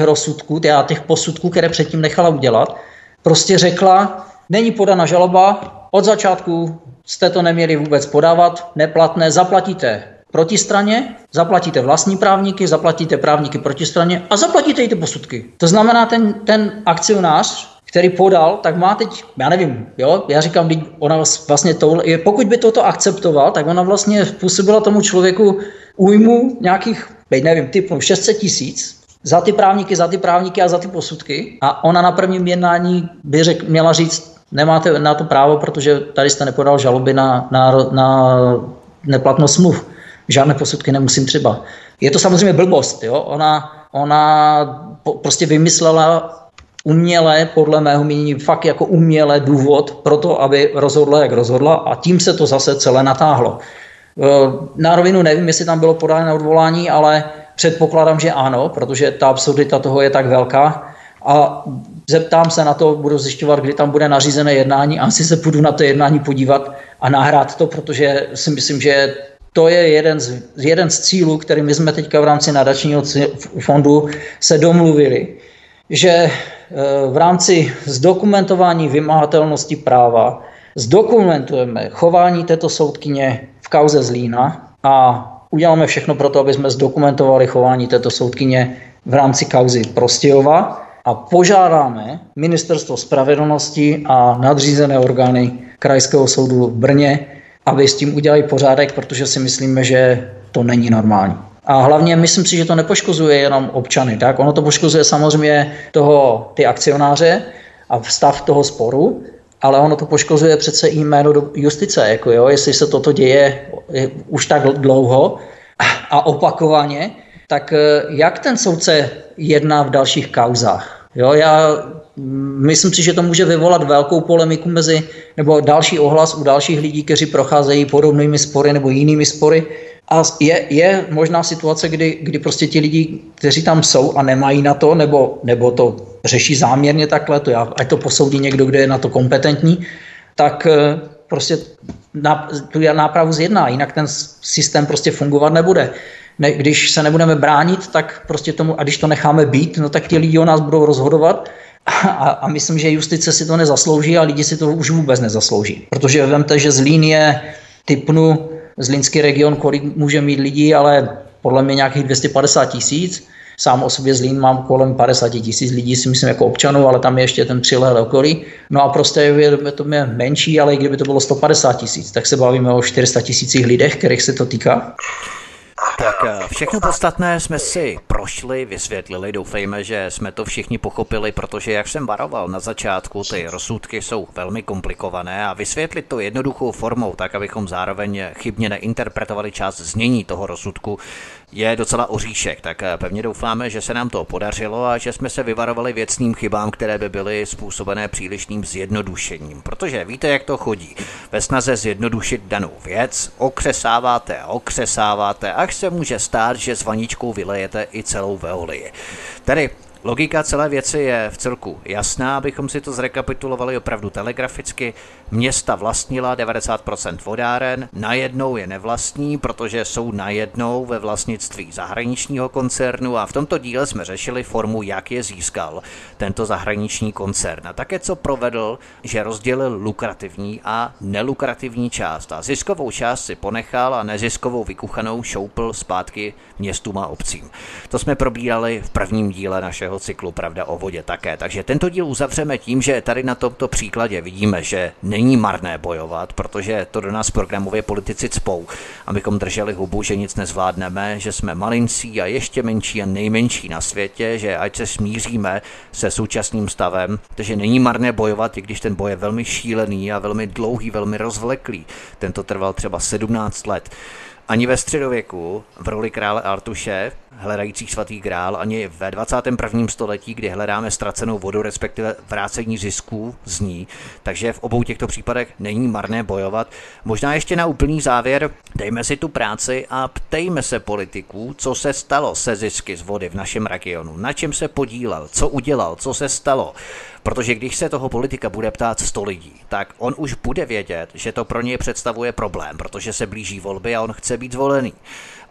rozsudků, těch posudků, které předtím nechala udělat, prostě řekla, není podána žaloba, od začátku jste to neměli vůbec podávat, neplatné, zaplatíte protistraně, zaplatíte vlastní právníky, zaplatíte právníky protistraně a zaplatíte i ty posudky. To znamená, ten akcionář, který podal, tak má teď, já nevím, jo, já říkám, ona vlastně pokud by toto akceptoval, tak ona vlastně působila tomu člověku újmu nějakých, nevím, typu 600 000, za ty právníky a za ty posudky a ona na prvním jednání by měla říct, nemáte na to právo, protože tady jste nepodal žaloby na neplatnost smluv. Žádné posudky nemusím třeba. Je to samozřejmě blbost. Jo? Ona prostě vymyslela uměle, podle mého mínění, fakt jako uměle důvod pro to, aby rozhodla, jak rozhodla a tím se to zase celé natáhlo. Na rovinu nevím, jestli tam bylo podáno odvolání, ale předpokládám, že ano, protože ta absurdita toho je tak velká a zeptám se na to, budu zjišťovat, kdy tam bude nařízené jednání a asi se půjdu na to jednání podívat a nahrát to, protože si myslím, že to je jeden z cílů, který my jsme teďka v rámci nadačního fondu se domluvili, že v rámci zdokumentování vymahatelnosti práva zdokumentujeme chování této soudkyně v kauze Zlína a uděláme všechno pro to, aby jsme zdokumentovali chování této soudkyně v rámci kauzy Prostějova. A požádáme Ministerstvo spravedlnosti a nadřízené orgány Krajského soudu v Brně, aby s tím udělali pořádek, protože si myslíme, že to není normální. A hlavně myslím si, že to nepoškozuje jenom občany. Tak? Ono to poškozuje samozřejmě ty akcionáře a stav toho sporu, ale ono to poškozuje přece i jméno do justice. Jako jo, jestli se toto děje už tak dlouho a opakovaně, tak jak ten soudce jedná v dalších kauzách? Jo, já myslím si, že to může vyvolat velkou polemiku mezi, nebo další ohlas u dalších lidí, kteří procházejí podobnými spory nebo jinými spory. A je možná situace, kdy prostě ti lidi, kteří tam jsou a nemají na to, nebo to řeší záměrně takhle, ať to posoudí někdo, kdo je na to kompetentní, tak prostě tu nápravu zjedná, jinak ten systém prostě fungovat nebude. Ne, když se nebudeme bránit, tak prostě tomu, a když to necháme být, no tak ti lidi o nás budou rozhodovat a myslím, že justice si to nezaslouží a lidi si to už vůbec nezaslouží. Protože vemte, že Zlín je, typnu, zlínský region, kolik může mít lidí, ale podle mě nějakých 250 000. Sám o sobě Zlín mám kolem 50 000 lidí, si myslím, jako občanů, ale tam je ještě ten přilehlý okolí. No a prostě je to menší, ale i kdyby to bylo 150 000, tak se bavíme o 400 000 lidech, kterých se to týká. Tak všechno podstatné jsme si prošli, vysvětlili, doufejme, že jsme to všichni pochopili, protože jak jsem varoval na začátku, ty rozsudky jsou velmi komplikované a vysvětlit to jednoduchou formou, tak abychom zároveň chybně neinterpretovali část znění toho rozsudku, je docela oříšek, tak pevně doufáme, že se nám to podařilo a že jsme se vyvarovali věcným chybám, které by byly způsobené přílišným zjednodušením, protože víte, jak to chodí. Ve snaze zjednodušit danou věc okřesáváte a okřesáváte, až se může stát, že s vaničkou vylejete i celou Veolii. Tedy logika celé věci je v celku jasná, abychom si to zrekapitulovali opravdu telegraficky. Města vlastnila 90% vodáren, najednou je nevlastní, protože jsou najednou ve vlastnictví zahraničního koncernu a v tomto díle jsme řešili formu, jak je získal tento zahraniční koncern. A také co provedl, že rozdělil lukrativní a nelukrativní část a ziskovou část si ponechal a neziskovou vykuchanou šoupl zpátky městům a obcím. To jsme probírali v prvním díle našeho cyklu Pravda o vodě také. Takže tento díl uzavřeme tím, že tady na tomto příkladě vidíme, že není marné bojovat, protože to do nás programově politici cpou, abychom drželi hubu, že nic nezvládneme, že jsme malincí a ještě menší a nejmenší na světě, že ať se smíříme se současným stavem, takže není marné bojovat, i když ten boj je velmi šílený a velmi dlouhý, velmi rozvleklý. Tento trval třeba 17 let. Ani ve středověku v roli krále Artuše, hledající svatý grál, ani ve 21. století, kdy hledáme ztracenou vodu, respektive vrácení zisků z ní. Takže v obou těchto případech není marné bojovat. Možná ještě na úplný závěr, dejme si tu práci a ptejme se politiků, co se stalo se zisky z vody v našem regionu, na čem se podílel, co udělal, co se stalo. Protože když se toho politika bude ptát 100 lidí, tak on už bude vědět, že to pro něj představuje problém, protože se blíží volby a on chce být zvolený.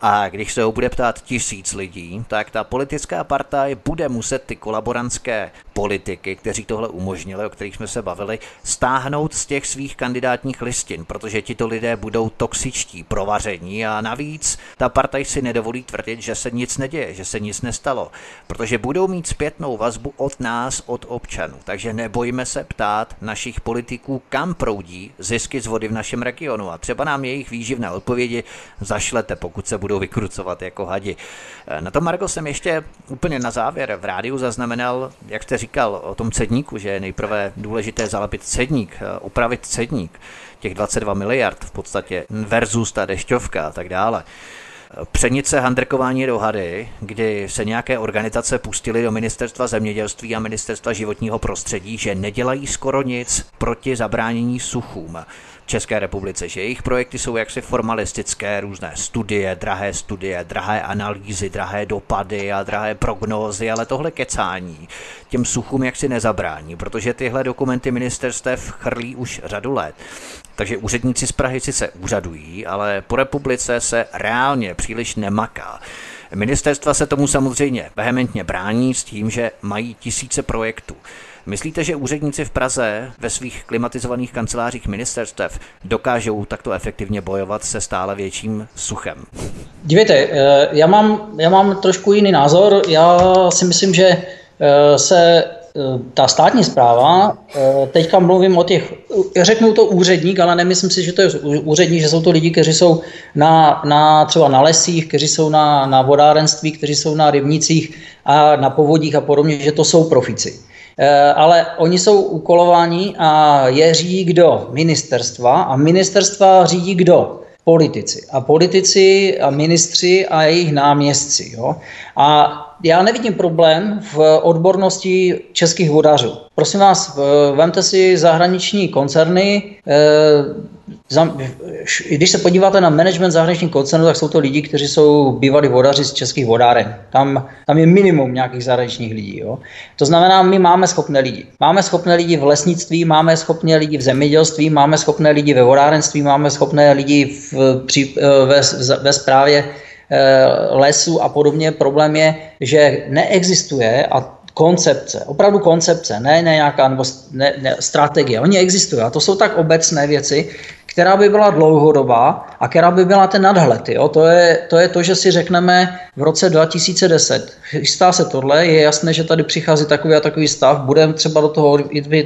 A když se ho bude ptát 1000 lidí, tak ta politická partaj bude muset ty kolaborantské politiky, kteří tohle umožnili, o kterých jsme se bavili, stáhnout z těch svých kandidátních listin, protože tito lidé budou toxičtí, provaření a navíc ta partaj si nedovolí tvrdit, že se nic neděje, že se nic nestalo, protože budou mít zpětnou vazbu od nás, od občanů. Takže nebojme se ptát našich politiků, kam proudí zisky z vody v našem regionu a třeba nám jejich výživné odpovědi zašlete, pokud se budou vykrucovat jako hadi. Na to, Margo, jsem ještě úplně na závěr v rádiu zaznamenal, jak jste říkal o tom cedníku, že je nejprve důležité zalepit cedník, upravit cedník, těch 22 miliard v podstatě versus ta dešťovka a tak dále. Pšenice handrkování do hady, kdy se nějaké organizace pustily do Ministerstva zemědělství a Ministerstva životního prostředí, že nedělají skoro nic proti zabránění suchům v České republice, že jejich projekty jsou jaksi formalistické, různé studie, drahé analýzy, drahé dopady a drahé prognózy, ale tohle kecání těm suchům jaksi nezabrání, protože tyhle dokumenty ministerstev chrlí už řadu let. Takže úředníci z Prahy sice úřadují, ale po republice se reálně příliš nemaká. Ministerstva se tomu samozřejmě vehementně brání s tím, že mají tisíce projektů. Myslíte, že úředníci v Praze ve svých klimatizovaných kancelářích ministerstev dokážou takto efektivně bojovat se stále větším suchem? Dívejte, já mám trošku jiný názor. Já si myslím, že se ta státní správa, teďka mluvím o těch, řeknu to úředník, ale nemyslím si, že to je úředník, že jsou to lidi, kteří jsou na třeba na lesích, kteří jsou na vodárenství, kteří jsou na rybnicích a na povodích a podobně, že to jsou profíci. Ale oni jsou úkolováni a je řídí kdo? Ministerstva. A ministerstva řídí kdo? politici. A politici a ministři a jejich náměstci. Jo? A já nevidím problém v odbornosti českých vodařů. Prosím vás, vemte si zahraniční koncerny. Když se podíváte na management zahraničních koncernů, tak jsou to lidi, kteří jsou bývalí vodaři z českých vodáren. Tam je minimum nějakých zahraničních lidí. Jo? To znamená, my máme schopné lidi. Máme schopné lidi v lesnictví, máme schopné lidi v zemědělství, máme schopné lidi ve vodárenství, máme schopné lidi ve správě lesů a podobně. Problém je, že neexistuje a koncepce, opravdu koncepce, ne nějaká nebo ne, strategie, oni existují a to jsou tak obecné věci, která by byla dlouhodobá a která by byla ten nadhled. Jo? To je to, že si řekneme v roce 2010, chystá se tohle, je jasné, že tady přichází takový a takový stav, budeme třeba do toho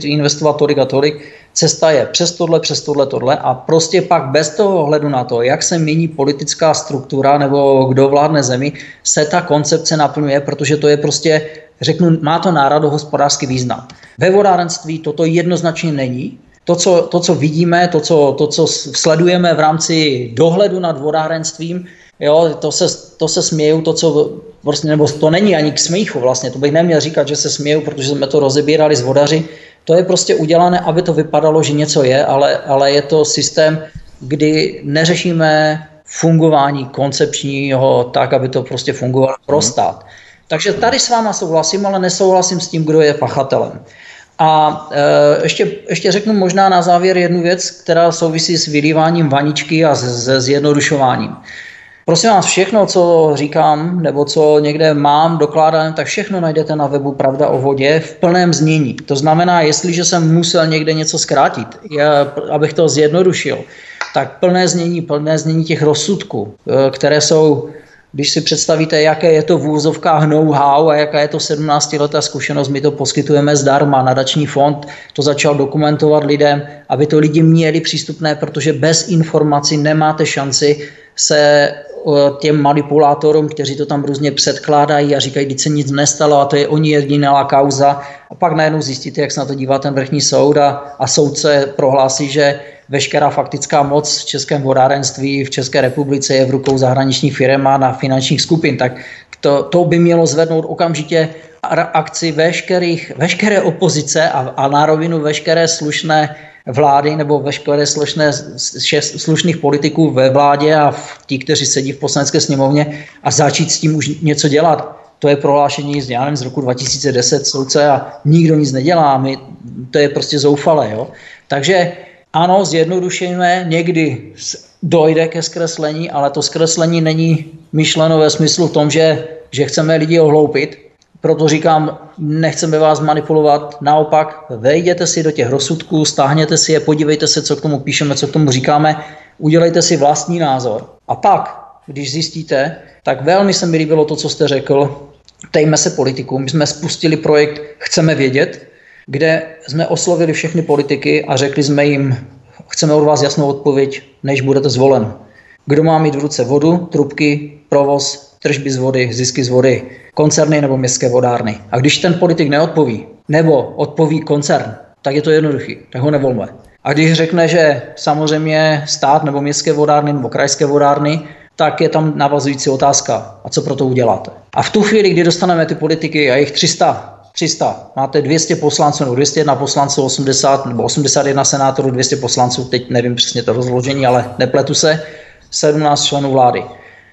investovat tolik a tolik, cesta je přes tohle a prostě pak bez toho ohledu na to, jak se mění politická struktura nebo kdo vládne zemi, se ta koncepce naplňuje, protože to je prostě, řeknu, má to národohospodářský význam. Ve vodárenství toto jednoznačně není. To, co vidíme, to, co sledujeme v rámci dohledu nad vodárenstvím, jo, to se směju, to, co vlastně, nebo to není ani k smíchu vlastně, to bych neměl říkat, že se směju, protože jsme to rozebírali s vodaři. To je prostě udělané, aby to vypadalo, že něco je, ale je to systém, kdy neřešíme fungování koncepčního tak, aby to prostě fungovalo pro stát. Takže tady s váma souhlasím, ale nesouhlasím s tím, kdo je pachatelem. A ještě řeknu možná na závěr jednu věc, která souvisí s vylíváním vaničky a se zjednodušováním. Prosím vás, všechno, co říkám, nebo co někde mám dokládané, tak všechno najdete na webu Pravda o vodě v plném znění. To znamená, jestliže jsem musel někde něco zkrátit, abych to zjednodušil, tak plné znění těch rozsudků, které jsou... Když si představíte, jaké je to v úvozovkách know-how a jaká je to 17-letá zkušenost, my to poskytujeme zdarma. Nadační fond to začal dokumentovat lidem, aby to lidi měli přístupné, protože bez informací nemáte šanci se těm manipulátorům, kteří to tam různě předkládají a říkají, když se nic nestalo a to je oni jediná kauza. A pak najednou zjistíte, jak se na to dívá ten vrchní soud a soudce prohlásí, že veškerá faktická moc v českém vodárenství v České republice je v rukou zahraničních firem a na finančních skupin. Tak to by mělo zvednout okamžitě akci veškeré opozice a na rovinu veškeré slušné vlády nebo veškeré slušných politiků ve vládě a ti, kteří sedí v Poslanecké sněmovně a začít s tím už něco dělat. To je prohlášení z roku 2010 soudce a nikdo nic nedělá. To je prostě zoufalé. Jo? Takže ano, zjednodušujeme, někdy dojde ke zkreslení, ale to zkreslení není myšleno ve smyslu v tom, že chceme lidi ohloupit. Proto říkám, nechceme vás manipulovat, naopak vejděte si do těch rozsudků, stáhněte si je, podívejte se, co k tomu píšeme, co k tomu říkáme, udělejte si vlastní názor. A pak, když zjistíte, tak velmi se mi líbilo to, co jste řekl, ptejme se politiků. My jsme spustili projekt Chceme vědět, kde jsme oslovili všechny politiky a řekli jsme jim, chceme od vás jasnou odpověď, než budete zvolen. Kdo má mít v ruce vodu, trubky, provoz, tržby z vody, zisky z vody, koncerny nebo městské vodárny. A když ten politik neodpoví, nebo odpoví koncern, tak je to jednoduchý, tak ho nevolme. A když řekne, že samozřejmě stát nebo městské vodárny nebo krajské vodárny, tak je tam navazující otázka, a co pro to uděláte. A v tu chvíli, kdy dostaneme ty politiky a jich 300, máte 200 poslanců, nebo 201 poslanců, 80 nebo 81 senátorů, 200 poslanců, teď nevím přesně to rozložení, ale nepletu se, 17 členů vlády.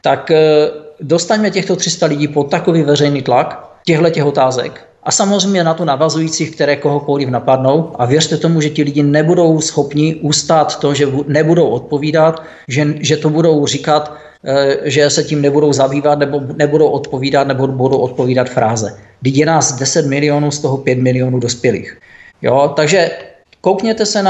Tak dostaňme těchto 300 lidí pod takový veřejný tlak těchto otázek a samozřejmě na to navazujících, které kohokoliv napadnou a věřte tomu, že ti lidi nebudou schopni ustát to, že nebudou odpovídat, že to budou říkat, že se tím nebudou zabývat, nebo nebudou odpovídat fráze. Teď je nás 10 milionů, z toho 5 milionů dospělých. Jo, takže koukněte se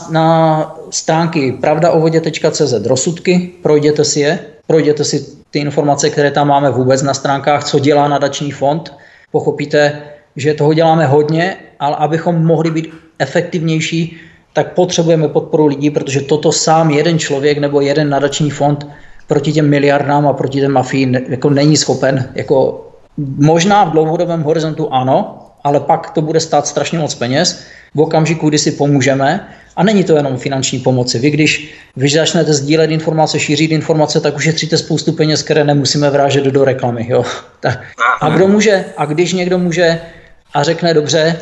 na stránky pravdaovodě.cz rozsudky, projděte si ty informace, které tam máme vůbec na stránkách, co dělá nadační fond. Pochopíte, že toho děláme hodně, ale abychom mohli být efektivnější, tak potřebujeme podporu lidí, protože toto sám jeden člověk nebo jeden nadační fond proti těm miliardám a proti té mafii jako není schopen. Jako možná v dlouhodobém horizontu ano, ale pak to bude stát strašně moc peněz v okamžiku, kdy si pomůžeme. A není to jenom finanční pomoci. Vy, když začnete sdílet informace, šířit informace, tak ušetříte spoustu peněz, které nemusíme vrážet do reklamy. Jo? A kdo může, a když někdo může a řekne dobře,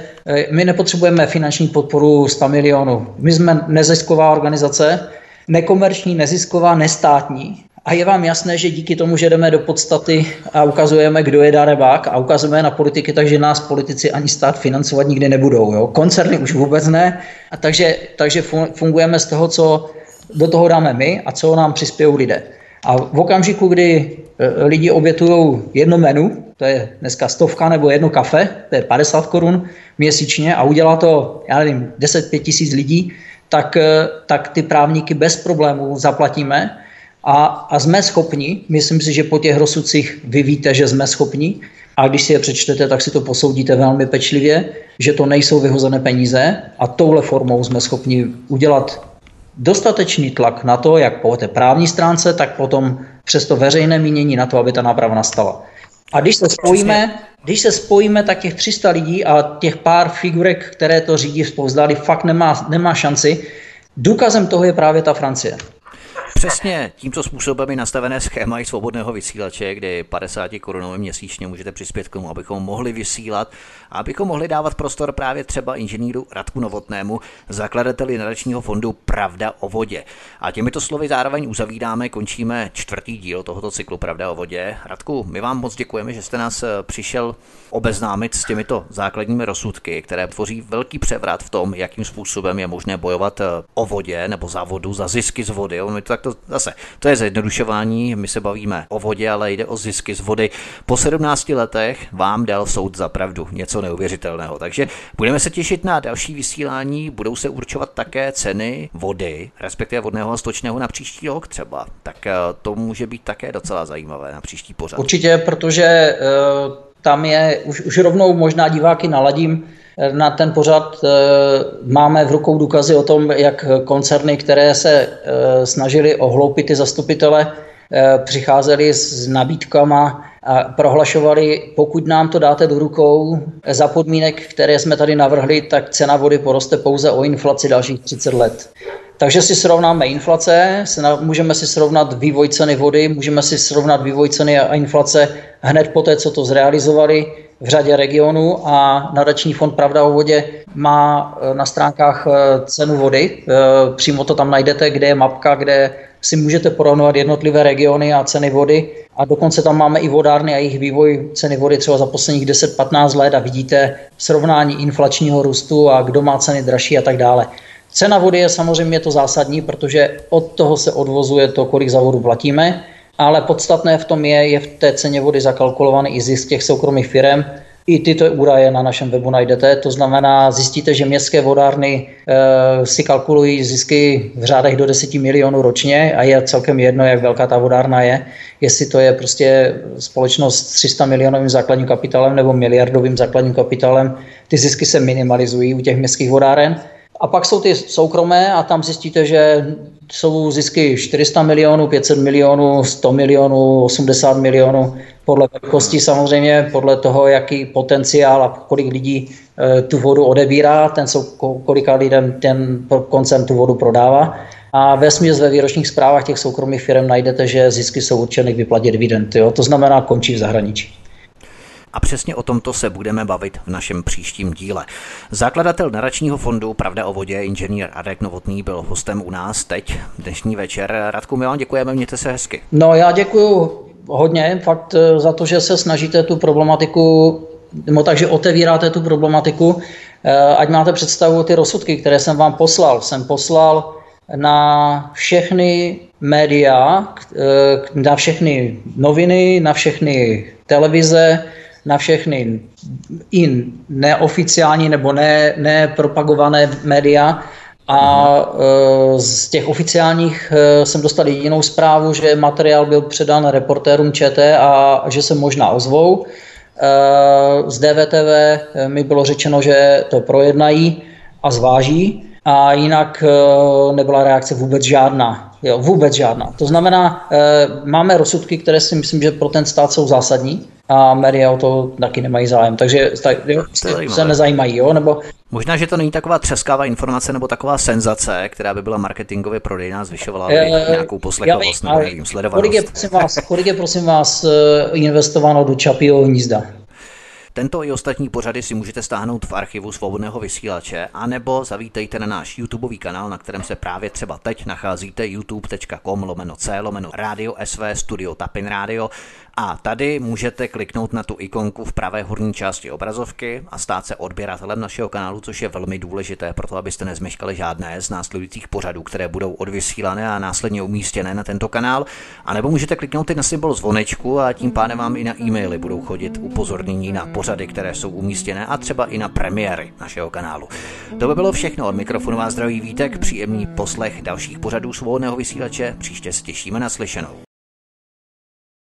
my nepotřebujeme finanční podporu 100 milionů. My jsme nezisková organizace, nekomerční, nezisková, nestátní. A je vám jasné, že díky tomu, že jdeme do podstaty a ukazujeme, kdo je darebák a ukazujeme na politiky, takže nás politici ani stát financovat nikdy nebudou. Jo? Koncerny už vůbec ne. A takže fungujeme z toho, co do toho dáme my a co nám přispějí lidé. A v okamžiku, kdy lidi obětují jedno menu, to je dneska 100 nebo jedno kafe, to je 50 Kč měsíčně a udělá to, já nevím, 10-5 tisíc lidí, tak ty právníky bez problémů zaplatíme. A jsme schopni, myslím si, že po těch rozsudcích vy víte, že jsme schopni, a když si je přečtete, tak si to posoudíte velmi pečlivě, že to nejsou vyhozené peníze a touhle formou jsme schopni udělat dostatečný tlak na to, jak po té právní stránce, tak potom přes to veřejné mínění na to, aby ta náprava nastala. A když se spojíme, tak těch 300 lidí a těch pár figurek, které to řídí zpovzdálí, fakt nemá šanci. Důkazem toho je právě ta Francie. Přesně tímto způsobem je nastavené schéma i svobodného vysílače, kdy 50 Kč měsíčně můžete přispět k tomu, abychom mohli vysílat a abychom mohli dávat prostor právě třeba inženýru Radku Novotnému, zakladateli nadačního fondu Pravda o vodě. A těmito slovy zároveň uzavídáme, končíme 4. díl tohoto cyklu Pravda o vodě. Radku, my vám moc děkujeme, že jste nás přišel obeznámit s těmito základními rozsudky, které tvoří velký převrat v tom, jakým způsobem je možné bojovat o vodě nebo za vodu, za zisky z vody. To zase, to je zjednodušování, my se bavíme o vodě, ale jde o zisky z vody. Po 17 letech vám dal soud za pravdu, něco neuvěřitelného. Takže budeme se těšit na další vysílání, budou se určovat také ceny vody, respektive vodného a stočného na příští rok třeba. Tak to může být také docela zajímavé na příští pořad. Určitě, protože tam je, už rovnou možná diváky naladím, na ten pořad máme v rukou důkazy o tom, jak koncerny, které se snažily ohloupit ty zastupitele, přicházeli s nabídkama a prohlašovali, pokud nám to dáte do rukou za podmínek, které jsme tady navrhli, tak cena vody poroste pouze o inflaci dalších 30 let. Takže si srovnáme inflace, můžeme si srovnat vývoj ceny vody, můžeme si srovnat vývoj ceny a inflace hned poté, co to zrealizovali v řadě regionů a nadační fond Pravda o vodě má na stránkách cenu vody. Přímo to tam najdete, kde je mapka, kde si můžete porovnovat jednotlivé regiony a ceny vody. A dokonce tam máme i vodárny a jejich vývoj ceny vody třeba za posledních 10-15 let a vidíte srovnání inflačního růstu a kdo má ceny dražší a tak dále. Cena vody je samozřejmě to zásadní, protože od toho se odvozuje to, kolik za vodu platíme, ale podstatné v tom je v té ceně vody zakalkulovaný i zisk těch soukromých firem. I tyto údaje na našem webu najdete, to znamená, zjistíte, že městské vodárny si kalkulují zisky v řádech do 10 milionů ročně a je celkem jedno, jak velká ta vodárna je, jestli to je prostě společnost s 300 milionovým základním kapitálem nebo miliardovým základním kapitálem, ty zisky se minimalizují u těch městských vodáren. A pak jsou ty soukromé a tam zjistíte, že jsou zisky 400 milionů, 500 milionů, 100 milionů, 80 milionů, podle velikosti samozřejmě, podle toho, jaký potenciál a kolik lidí tu vodu odebírá, kolika lidem ten koncern tu vodu prodává. A vesměs ve výročních zprávách těch soukromých firm najdete, že zisky jsou určeny k vyplatě dividend, jo? To znamená končí v zahraničí. A přesně o tomto se budeme bavit v našem příštím díle. Zakladatel nadačního fondu Pravda o vodě, inženýr Radek Novotný, byl hostem u nás teď, dnešní večer. Radku, my vám děkujeme, mějte se hezky. No já děkuju hodně, fakt za to, že se snažíte tu problematiku, takže otevíráte tu problematiku, ať máte představu ty rozsudky, které jsem vám poslal. Jsem poslal na všechny média, na všechny noviny, na všechny televize, na všechny i neoficiální nebo nepropagované média a z těch oficiálních jsem dostal jedinou zprávu, že materiál byl předán reportérům ČT a že se možná ozvou. Z DVTV mi bylo řečeno, že to projednají a zváží a jinak nebyla reakce vůbec žádná. Jo, vůbec žádná. To znamená, máme rozsudky, které si myslím, že pro ten stát jsou zásadní a média o to taky nemají zájem, takže se nezajímají, jo? Nebo... Možná, že to není taková třeskavá informace nebo taková senzace, která by byla marketingově prodejná, zvyšovala nějakou poslechovost nebo nějakým sledovanost. Kolik je, prosím vás, investováno do Čapího hnízda? Tento i ostatní pořady si můžete stáhnout v archivu Svobodného vysílače, anebo zavítejte na náš YouTubeový kanál, na kterém se právě třeba teď nacházíte, youtube.com/c/Radio SV Studio Tapin Radio. A tady můžete kliknout na tu ikonku v pravé horní části obrazovky a stát se odběratelem našeho kanálu, což je velmi důležité, proto abyste nezmeškali žádné z následujících pořadů, které budou odvysílané a následně umístěné na tento kanál. A nebo můžete kliknout i na symbol zvonečku a tím pádem vám i na e-maily budou chodit upozornění na pořady, které jsou umístěné a třeba i na premiéry našeho kanálu. To by bylo všechno. Od mikrofonu vás zdraví Vítek, příjemný poslech dalších pořadů Svobodného vysílače. Příště se těšíme na slyšenou.